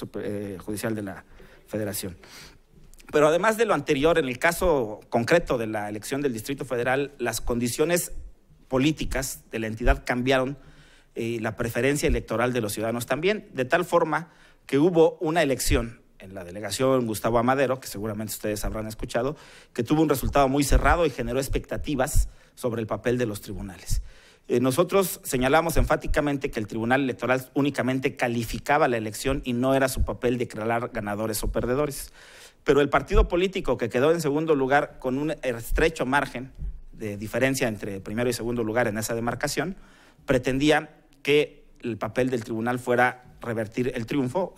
Judicial de la Federación. Pero además de lo anterior, en el caso concreto de la elección del Distrito Federal, las condiciones políticas de la entidad cambiaron y la preferencia electoral de los ciudadanos también, de tal forma que hubo una elección en la delegación Gustavo Amadero, que seguramente ustedes habrán escuchado, que tuvo un resultado muy cerrado y generó expectativas sobre el papel de los tribunales. Nosotros señalamos enfáticamente que el Tribunal Electoral únicamente calificaba la elección y no era su papel declarar ganadores o perdedores. Pero el partido político que quedó en segundo lugar con un estrecho margen de diferencia entre primero y segundo lugar en esa demarcación, pretendía que el papel del tribunal fuera revertir el triunfo,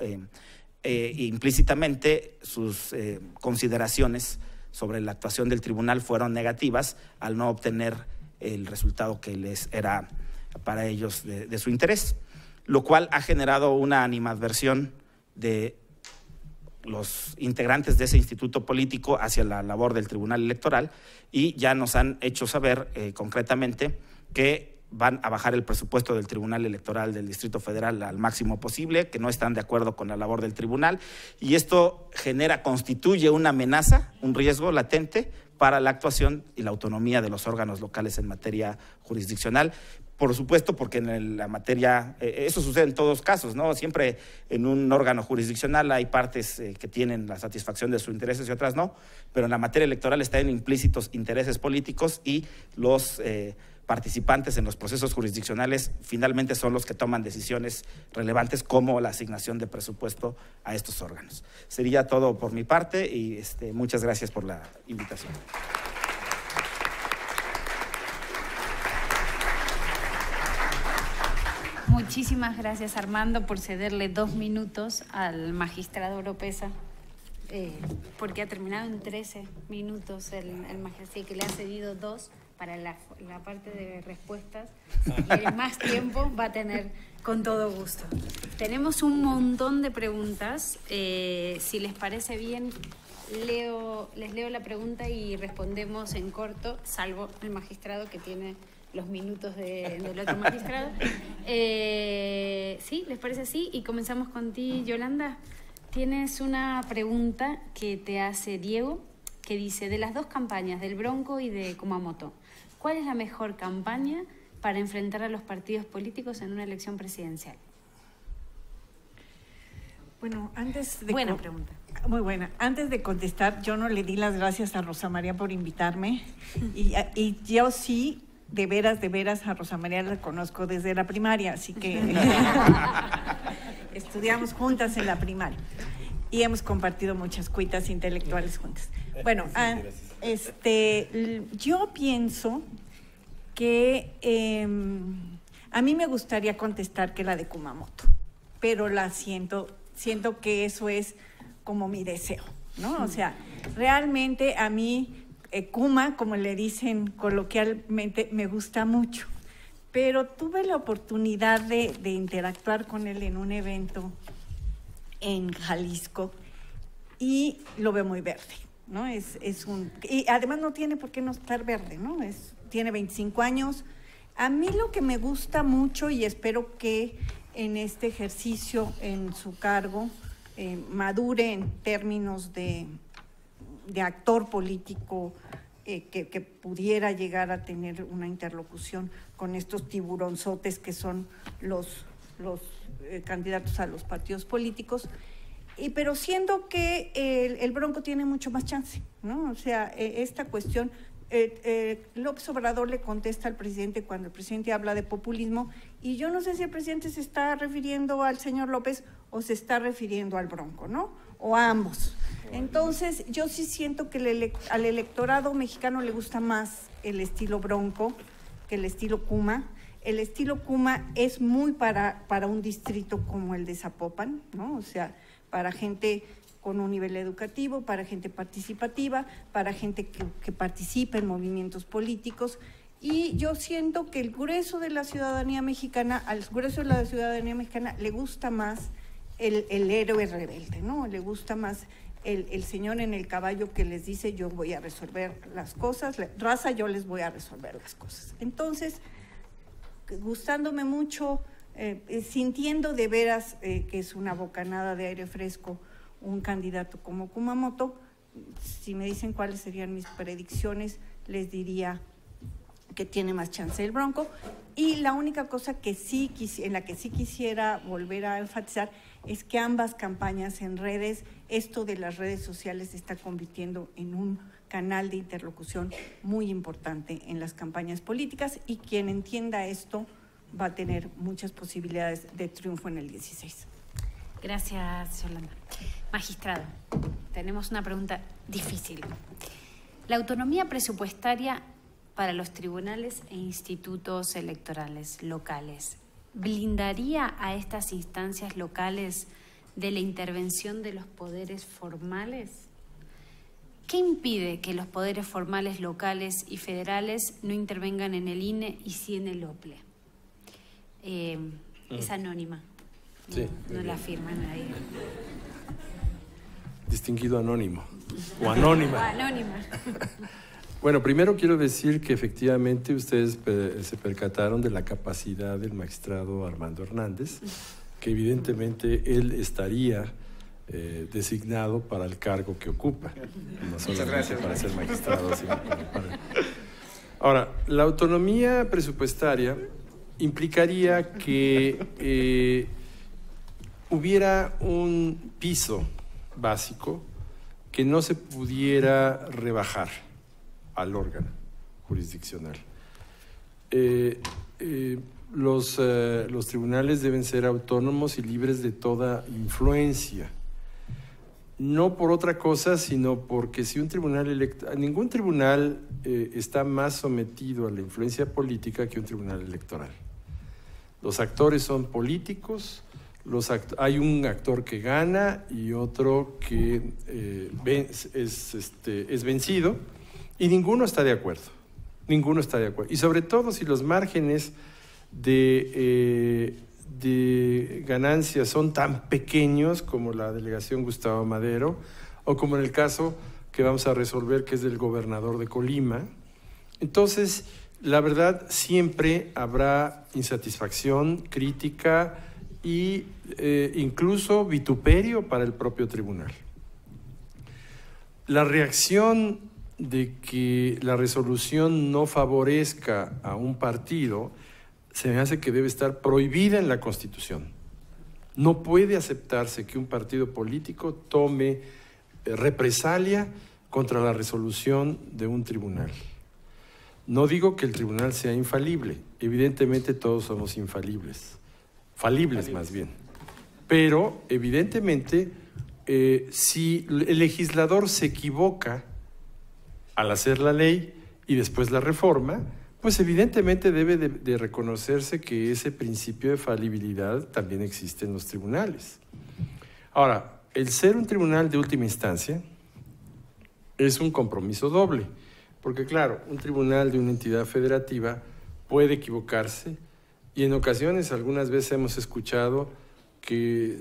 implícitamente sus consideraciones sobre la actuación del tribunal fueron negativas al no obtener el resultado que les era para ellos de su interés, lo cual ha generado una animadversión de los integrantes de ese instituto político hacia la labor del Tribunal Electoral, y ya nos han hecho saber concretamente que van a bajar el presupuesto del Tribunal Electoral del Distrito Federal al máximo posible, que no están de acuerdo con la labor del tribunal, y esto constituye una amenaza, un riesgo latente para la actuación y la autonomía de los órganos locales en materia jurisdiccional. Por supuesto, porque en la materia, eso sucede en todos casos, ¿no? Siempre en un órgano jurisdiccional hay partes que tienen la satisfacción de sus intereses y otras no, pero en la materia electoral están implícitos intereses políticos y los participantes en los procesos jurisdiccionales finalmente son los que toman decisiones relevantes como la asignación de presupuesto a estos órganos. Sería todo por mi parte y muchas gracias por la invitación. Muchísimas gracias, Armando, por cederle 2 minutos al magistrado Oropeza, porque ha terminado en 13 minutos el magistrado, que le ha cedido 2 para la parte de respuestas, y el más tiempo va a tener con todo gusto. Tenemos un montón de preguntas. Si les parece bien, les leo la pregunta y respondemos en corto, salvo el magistrado que tiene los minutos del otro magistrado. ¿Sí? ¿Les parece así? Y comenzamos con ti, Yolanda. Tienes una pregunta que te hace Diego, que dice: de las dos campañas, del Bronco y de Kumamoto, ¿cuál es la mejor campaña para enfrentar a los partidos políticos en una elección presidencial? Bueno, buena pregunta. Muy buena. Antes de contestar, yo no le di las gracias a Rosa María por invitarme. Y yo sí, de veras, a Rosa María la conozco desde la primaria, así que estudiamos juntas en la primaria y hemos compartido muchas cuitas intelectuales juntas. Bueno, yo pienso que a mí me gustaría contestar que la de Kumamoto, pero la siento que eso es como mi deseo, ¿no? O sea, realmente a mí Kuma, como le dicen coloquialmente, me gusta mucho, pero tuve la oportunidad de interactuar con él en un evento en Jalisco y lo veo muy verde, ¿no? Y además no tiene por qué no estar verde, ¿no? Tiene 25 años. A mí lo que me gusta mucho, y espero que en este ejercicio, en su cargo, madure en términos de actor político que pudiera llegar a tener una interlocución con estos tiburonzotes que son los candidatos a los partidos políticos, pero siendo que el Bronco tiene mucho más chance, ¿no? O sea, esta cuestión López Obrador le contesta al presidente cuando el presidente habla de populismo, y yo no sé si el presidente se está refiriendo al señor López o se está refiriendo al Bronco, ¿no? O a ambos. Entonces, yo sí siento que al electorado mexicano le gusta más el estilo Bronco que el estilo Kuma. El estilo Kuma es muy para un distrito como el de Zapopan, ¿no? O sea, para gente con un nivel educativo, para gente participativa, para gente que participa en movimientos políticos. Y yo siento que el grueso de la ciudadanía mexicana, al grueso de la ciudadanía mexicana le gusta más el héroe rebelde, ¿no? Le gusta más el señor en el caballo que les dice yo voy a resolver las cosas, raza, yo les voy a resolver las cosas. Entonces, gustándome mucho, sintiendo de veras que es una bocanada de aire fresco un candidato como Kumamoto, si me dicen cuáles serían mis predicciones, les diría que tiene más chance el Bronco. Y la única cosa que sí, en la que sí quisiera volver a enfatizar es que ambas campañas en redes, esto de las redes sociales se está convirtiendo en un canal de interlocución muy importante en las campañas políticas, y quien entienda esto va a tener muchas posibilidades de triunfo en el 16. Gracias, Yolanda. Magistrado, tenemos una pregunta difícil. La autonomía presupuestaria para los tribunales e institutos electorales locales, ¿blindaría a estas instancias locales de la intervención de los poderes formales? ¿Qué impide que los poderes formales locales y federales no intervengan en el INE y sí en el OPLE? Es anónima. Sí, no la firma nadie. Distinguido anónimo o anónima. O anónima. Bueno, primero quiero decir que efectivamente ustedes se percataron de la capacidad del magistrado Armando Hernández, que evidentemente él estaría designado para el cargo que ocupa. No solamente gracias, para ser magistrado. Sino para... Ahora, la autonomía presupuestaria implicaría que hubiera un piso básico que no se pudiera rebajar al órgano jurisdiccional. Los tribunales deben ser autónomos y libres de toda influencia. No por otra cosa, sino porque si un tribunal electoral... Ningún tribunal está más sometido a la influencia política que un tribunal electoral. Los actores son políticos. Hay un actor que gana y otro que es vencido, y ninguno está de acuerdo, ninguno está de acuerdo. Y sobre todo si los márgenes de ganancias son tan pequeños como la delegación Gustavo Madero, o como en el caso que vamos a resolver, que es del gobernador de Colima. Entonces, la verdad, siempre habrá insatisfacción, crítica, y incluso vituperio para el propio tribunal. La reacción de que la resolución no favorezca a un partido se me hace que debe estar prohibida en la Constitución. No puede aceptarse que un partido político tome represalia contra la resolución de un tribunal. No digo que el tribunal sea infalible, evidentemente todos somos infalibles. Falibles más bien, pero evidentemente si el legislador se equivoca al hacer la ley y después la reforma, pues evidentemente debe de reconocerse que ese principio de falibilidad también existe en los tribunales. Ahora, el ser un tribunal de última instancia es un compromiso doble, porque claro, un tribunal de una entidad federativa puede equivocarse. Y en ocasiones, algunas veces hemos escuchado que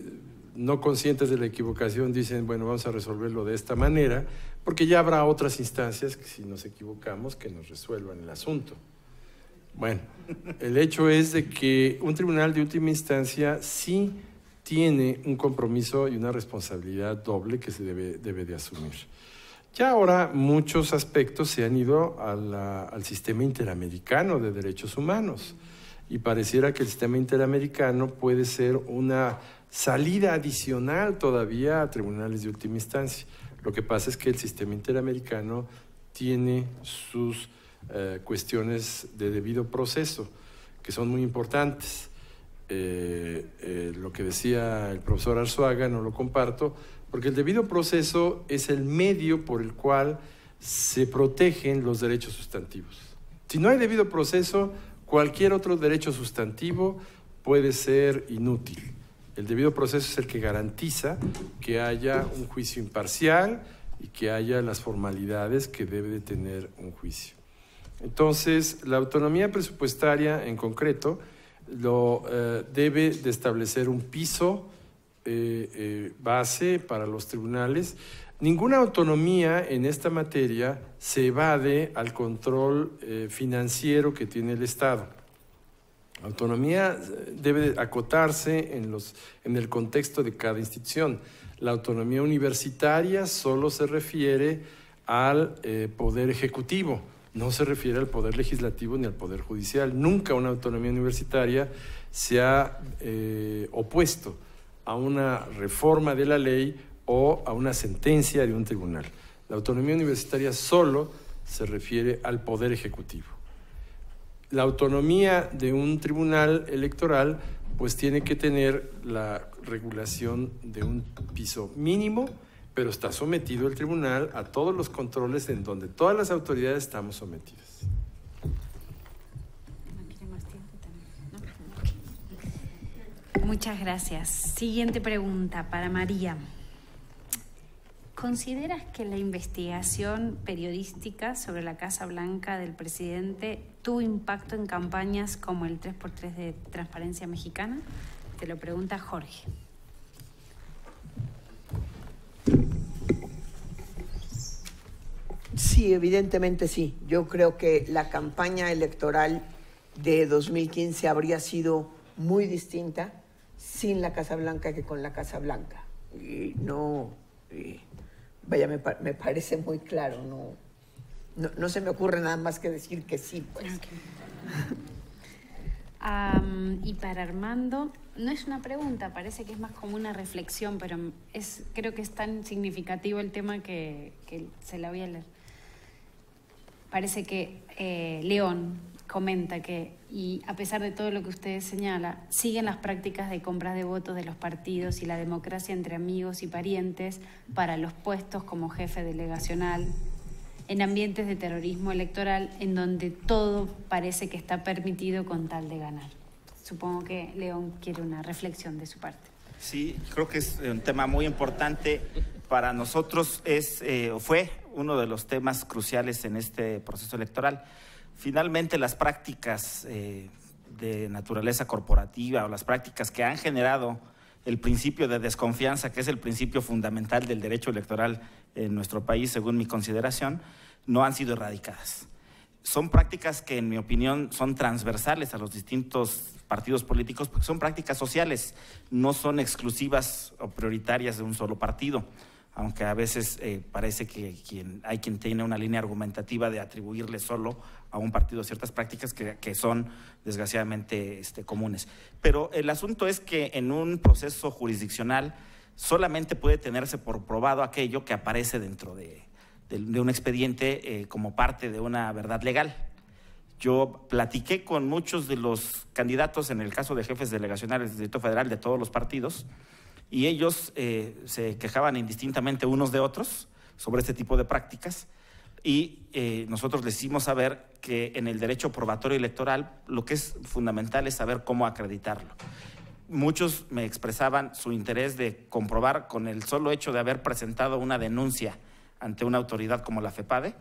no conscientes de la equivocación dicen, bueno, vamos a resolverlo de esta manera, porque ya habrá otras instancias que si nos equivocamos que nos resuelvan el asunto. Bueno, el hecho es de que un tribunal de última instancia sí tiene un compromiso y una responsabilidad doble que se debe de asumir. Ya ahora muchos aspectos se han ido a al sistema interamericano de derechos humanos. Y pareciera que el sistema interamericano puede ser una salida adicional todavía a tribunales de última instancia. Lo que pasa es que el sistema interamericano tiene sus cuestiones de debido proceso, que son muy importantes. Lo que decía el profesor Arzuaga no lo comparto, porque el debido proceso es el medio por el cual se protegen los derechos sustantivos. Si no hay debido proceso, cualquier otro derecho sustantivo puede ser inútil. El debido proceso es el que garantiza que haya un juicio imparcial y que haya las formalidades que debe de tener un juicio. Entonces, la autonomía presupuestaria en concreto lo debe de establecer un piso base para los tribunales. Ninguna autonomía en esta materia se evade al control financiero que tiene el Estado. La autonomía debe acotarse en el contexto de cada institución. La autonomía universitaria solo se refiere al poder ejecutivo, no se refiere al poder legislativo ni al poder judicial. Nunca una autonomía universitaria se ha opuesto a una reforma de la ley o a una sentencia de un tribunal. La autonomía universitaria solo se refiere al poder ejecutivo. La autonomía de un tribunal electoral pues tiene que tener la regulación de un piso mínimo, pero está sometido el tribunal a todos los controles en donde todas las autoridades estamos sometidas. Muchas gracias. Siguiente pregunta para María. ¿Consideras que la investigación periodística sobre la Casa Blanca del presidente tuvo impacto en campañas como el 3x3 de Transparencia Mexicana? Te lo pregunta Jorge. Sí, evidentemente sí. Yo creo que la campaña electoral de 2015 habría sido muy distinta sin la Casa Blanca que con la Casa Blanca. Y no... Vaya, me parece muy claro, no se me ocurre nada más que decir que sí, pues. Okay. Y para Armando, no es una pregunta, parece que es más como una reflexión, pero creo que es tan significativo el tema que se la voy a leer. Parece que León comenta que, y a pesar de todo lo que ustedes señalan, siguen las prácticas de compras de votos de los partidos y la democracia entre amigos y parientes para los puestos como jefe delegacional, en ambientes de terrorismo electoral en donde todo parece que está permitido con tal de ganar. Supongo que León quiere una reflexión de su parte. Sí, creo que es un tema muy importante para nosotros, fue uno de los temas cruciales en este proceso electoral. Finalmente, las prácticas de naturaleza corporativa o las prácticas que han generado el principio de desconfianza, que es el principio fundamental del derecho electoral en nuestro país, según mi consideración, no han sido erradicadas. Son prácticas que, en mi opinión, son transversales a los distintos partidos políticos porque son prácticas sociales, no son exclusivas o prioritarias de un solo partido, aunque a veces parece que hay quien tiene una línea argumentativa de atribuirle solo a un partido ciertas prácticas que son desgraciadamente comunes. Pero el asunto es que en un proceso jurisdiccional solamente puede tenerse por probado aquello que aparece dentro de un expediente como parte de una verdad legal. Yo platiqué con muchos de los candidatos en el caso de jefes delegacionales del Distrito Federal de todos los partidos, y ellos se quejaban indistintamente unos de otros sobre este tipo de prácticas, y nosotros les hicimos saber que en el derecho probatorio electoral lo que es fundamental es saber cómo acreditarlo. Muchos me expresaban su interés de comprobar con el solo hecho de haber presentado una denuncia ante una autoridad como la FEPADE,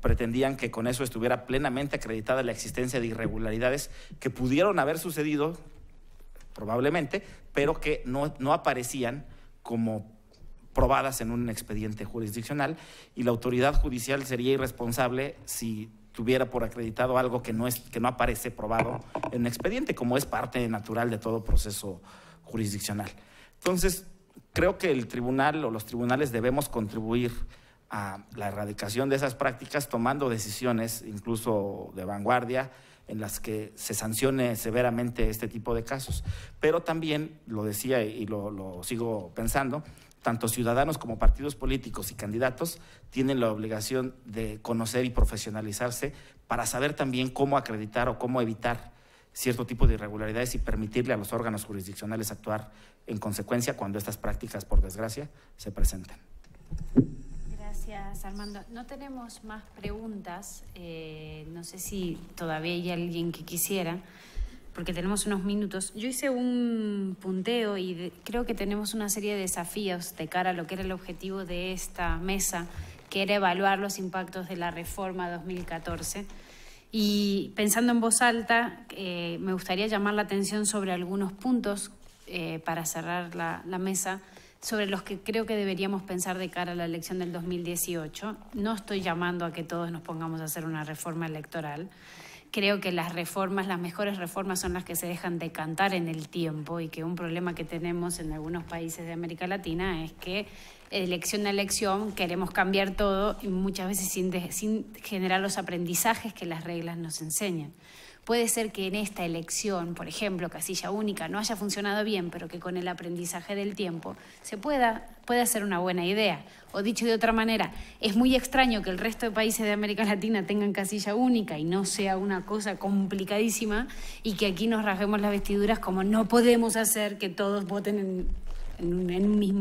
pretendían que con eso estuviera plenamente acreditada la existencia de irregularidades que pudieron haber sucedido probablemente, pero que no aparecían como probadas en un expediente jurisdiccional, y la autoridad judicial sería irresponsable si tuviera por acreditado algo que no aparece probado en un expediente, como es parte natural de todo proceso jurisdiccional. Entonces, creo que el tribunal o los tribunales debemos contribuir a la erradicación de esas prácticas tomando decisiones incluso de vanguardia, en las que se sancione severamente este tipo de casos. Pero también, lo decía y lo sigo pensando, tanto ciudadanos como partidos políticos y candidatos tienen la obligación de conocer y profesionalizarse para saber también cómo acreditar o cómo evitar cierto tipo de irregularidades y permitirle a los órganos jurisdiccionales actuar en consecuencia cuando estas prácticas, por desgracia, se presentan. Gracias, Armando. No tenemos más preguntas, no sé si todavía hay alguien que quisiera, porque tenemos unos minutos. Yo hice un punteo y creo que tenemos una serie de desafíos de cara a lo que era el objetivo de esta mesa, que era evaluar los impactos de la reforma 2014. Y pensando en voz alta, me gustaría llamar la atención sobre algunos puntos para cerrar la mesa, sobre los que creo que deberíamos pensar de cara a la elección del 2018. No estoy llamando a que todos nos pongamos a hacer una reforma electoral. Creo que las mejores reformas son las que se dejan decantar en el tiempo, y que un problema que tenemos en algunos países de América Latina es que elección a elección queremos cambiar todo, y muchas veces sin generar los aprendizajes que las reglas nos enseñan. Puede ser que en esta elección, por ejemplo, casilla única, no haya funcionado bien, pero que con el aprendizaje del tiempo se pueda ser una buena idea. O dicho de otra manera, es muy extraño que el resto de países de América Latina tengan casilla única y no sea una cosa complicadísima, y que aquí nos rasguemos las vestiduras como no podemos hacer que todos voten en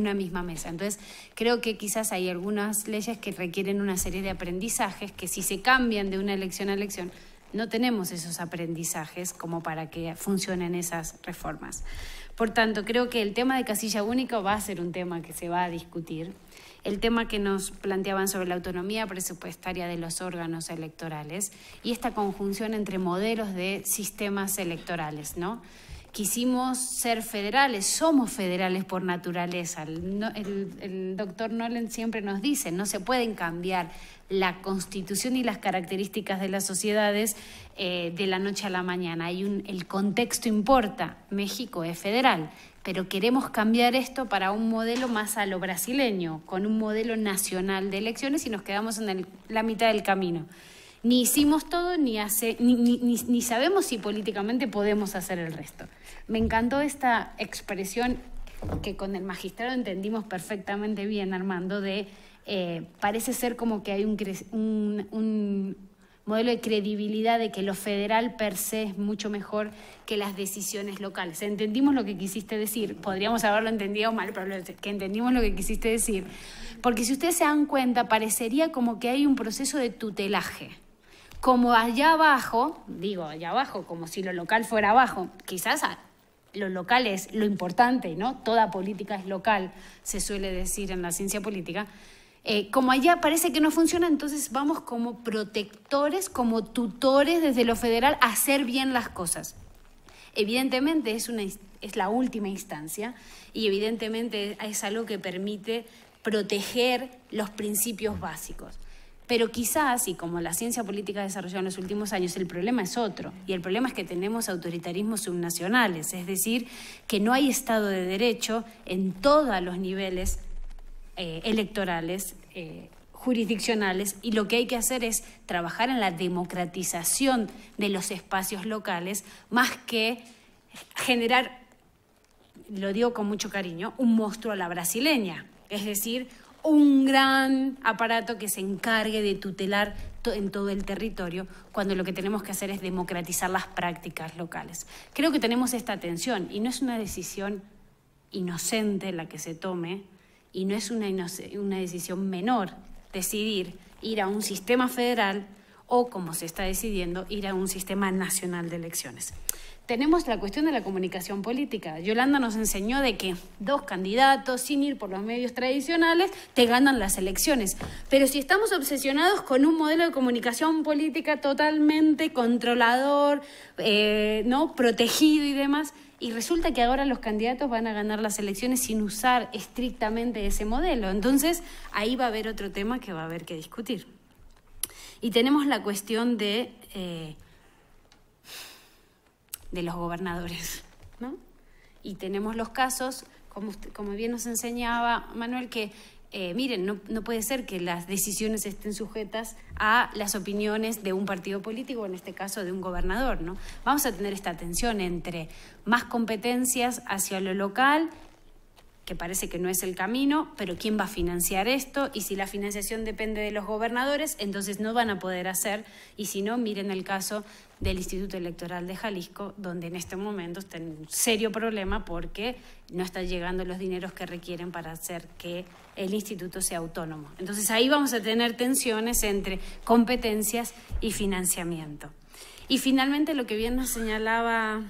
una misma mesa. Entonces, creo que quizás hay algunas leyes que requieren una serie de aprendizajes que, si se cambian de una elección a elección, no tenemos esos aprendizajes como para que funcionen esas reformas. Por tanto, creo que el tema de casilla única va a ser un tema que se va a discutir. El tema que nos planteaban sobre la autonomía presupuestaria de los órganos electorales y esta conjunción entre modelos de sistemas electorales, ¿no? Quisimos ser federales, somos federales por naturaleza. El doctor Nolan siempre nos dice, no se pueden cambiar la Constitución y las características de las sociedades de la noche a la mañana. El contexto importa, México es federal, pero queremos cambiar esto para un modelo más a lo brasileño, con un modelo nacional de elecciones, y nos quedamos en la mitad del camino. Ni hicimos todo, ni sabemos si políticamente podemos hacer el resto. Me encantó esta expresión que con el magistrado entendimos perfectamente bien, Armando, de parece ser como que hay un modelo de credibilidad de que lo federal per se es mucho mejor que las decisiones locales. Entendimos lo que quisiste decir, podríamos haberlo entendido mal, pero que entendimos lo que quisiste decir. Porque si ustedes se dan cuenta, parecería como que hay un proceso de tutelaje. Como allá abajo, como si lo local fuera abajo, quizás lo local es lo importante, ¿no? Toda política es local, se suele decir en la ciencia política. Como allá parece que no funciona, entonces vamos como protectores, como tutores desde lo federal a hacer bien las cosas. Evidentemente es la última instancia, y evidentemente es algo que permite proteger los principios básicos. Pero quizás, y como la ciencia política ha desarrollado en los últimos años, el problema es otro. Y el problema es que tenemos autoritarismos subnacionales, es decir, que no hay Estado de Derecho en todos los niveles electorales, jurisdiccionales, y lo que hay que hacer es trabajar en la democratización de los espacios locales, más que generar, lo digo con mucho cariño, un monstruo a la brasileña, es decir, un gran aparato que se encargue de tutelar en todo el territorio, cuando lo que tenemos que hacer es democratizar las prácticas locales. Creo que tenemos esta tensión, y no es una decisión inocente la que se tome, y no es una decisión menor decidir ir a un sistema federal o, como se está decidiendo, ir a un sistema nacional de elecciones. Tenemos la cuestión de la comunicación política. Yolanda nos enseñó de que dos candidatos, sin ir por los medios tradicionales, te ganan las elecciones. Pero si estamos obsesionados con un modelo de comunicación política totalmente controlador, ¿no?, protegido y demás, y resulta que ahora los candidatos van a ganar las elecciones sin usar estrictamente ese modelo. Entonces, ahí va a haber otro tema que va a haber que discutir. Y tenemos la cuestión de los gobernadores, ¿no? Y tenemos los casos, como bien nos enseñaba Manuel, que miren, no puede ser que las decisiones estén sujetas a las opiniones de un partido político, en este caso de un gobernador, ¿no? Vamos a tener esta tensión entre más competencias hacia lo local, que parece que no es el camino, pero ¿quién va a financiar esto? Y si la financiación depende de los gobernadores, entonces no van a poder hacer, y si no, miren el caso del Instituto Electoral de Jalisco, donde en este momento está en un serio problema porque no están llegando los dineros que requieren para hacer que el instituto sea autónomo. Entonces ahí vamos a tener tensiones entre competencias y financiamiento. Y finalmente lo que bien nos señalaba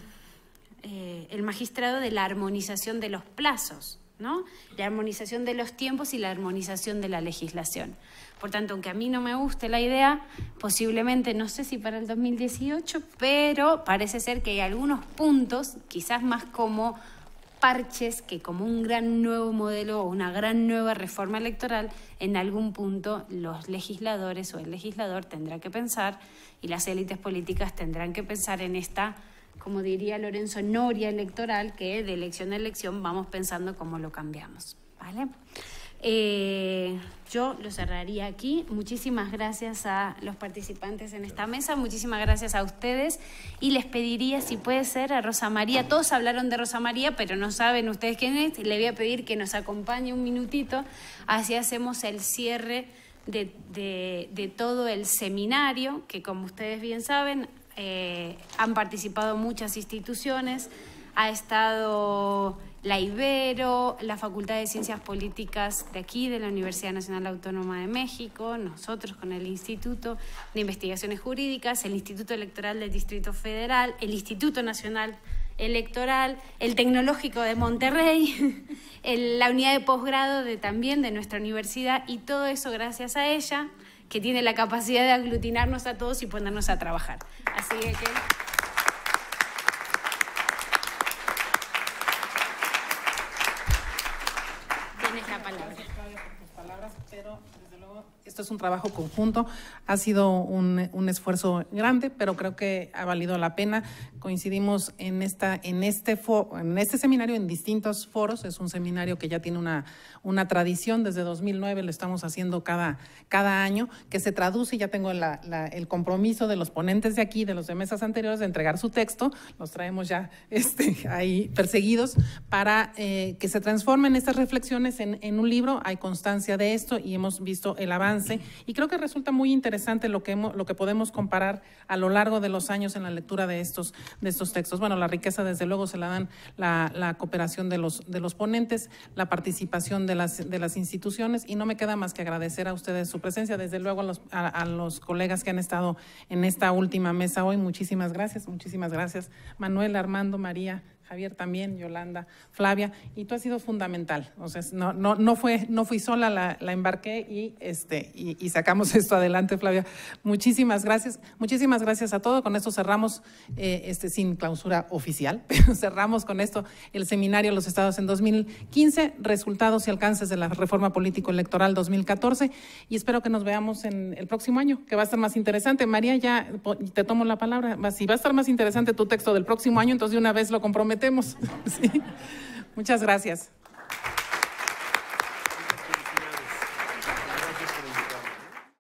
el magistrado de la armonización de los plazos, ¿no? La armonización de los tiempos y la armonización de la legislación. Por tanto, aunque a mí no me guste la idea, posiblemente, no sé si para el 2018, pero parece ser que hay algunos puntos, quizás más como parches que como un gran nuevo modelo o una gran nueva reforma electoral, en algún punto los legisladores o el legislador tendrá que pensar y las élites políticas tendrán que pensar en esta, como diría Lorenzo, noria electoral, que de elección a elección vamos pensando cómo lo cambiamos, ¿vale? Yo lo cerraría aquí. Muchísimas gracias a los participantes en esta mesa, muchísimas gracias a ustedes, y les pediría, si puede ser, a Rosa María. Todos hablaron de Rosa María, pero no saben ustedes quién es. Le voy a pedir que nos acompañe un minutito, así hacemos el cierre de todo el seminario, que como ustedes bien saben, han participado muchas instituciones. Ha estado la Ibero, la Facultad de Ciencias Políticas de aquí, de la Universidad Nacional Autónoma de México, nosotros con el Instituto de Investigaciones Jurídicas, el Instituto Electoral del Distrito Federal, el Instituto Nacional Electoral, el Tecnológico de Monterrey, la unidad de posgrado también de nuestra universidad, y todo eso gracias a ella, que tiene la capacidad de aglutinarnos a todos y ponernos a trabajar. Así que... Esto es un trabajo conjunto, ha sido un esfuerzo grande, pero creo que ha valido la pena. Coincidimos en este seminario en distintos foros. Es un seminario que ya tiene una tradición, desde 2009 lo estamos haciendo cada año, que se traduce, ya tengo el compromiso de los ponentes de aquí, de los de mesas anteriores, de entregar su texto. Los traemos ya ahí perseguidos para que se transformen estas reflexiones en un libro. Hay constancia de esto y hemos visto el avance. Y creo que resulta muy interesante lo que podemos comparar a lo largo de los años en la lectura de estos textos. Bueno, la riqueza desde luego se la dan la cooperación de los ponentes, la participación de las instituciones, y no me queda más que agradecer a ustedes su presencia, desde luego a los colegas que han estado en esta última mesa hoy. Muchísimas gracias Manuel, Armando, María, Javier también, Yolanda, Flavia, y tú has sido fundamental. O sea, no fui sola, la embarqué y sacamos esto adelante, Flavia. Muchísimas gracias a todos. Con esto cerramos, sin clausura oficial, pero cerramos con esto el seminario de los Estados en 2015, resultados y alcances de la reforma político-electoral 2014, y espero que nos veamos en el próximo año, que va a estar más interesante. María, ya te tomo la palabra. Si va a estar más interesante tu texto del próximo año, entonces de una vez lo comprometo. Sí. Muchas gracias.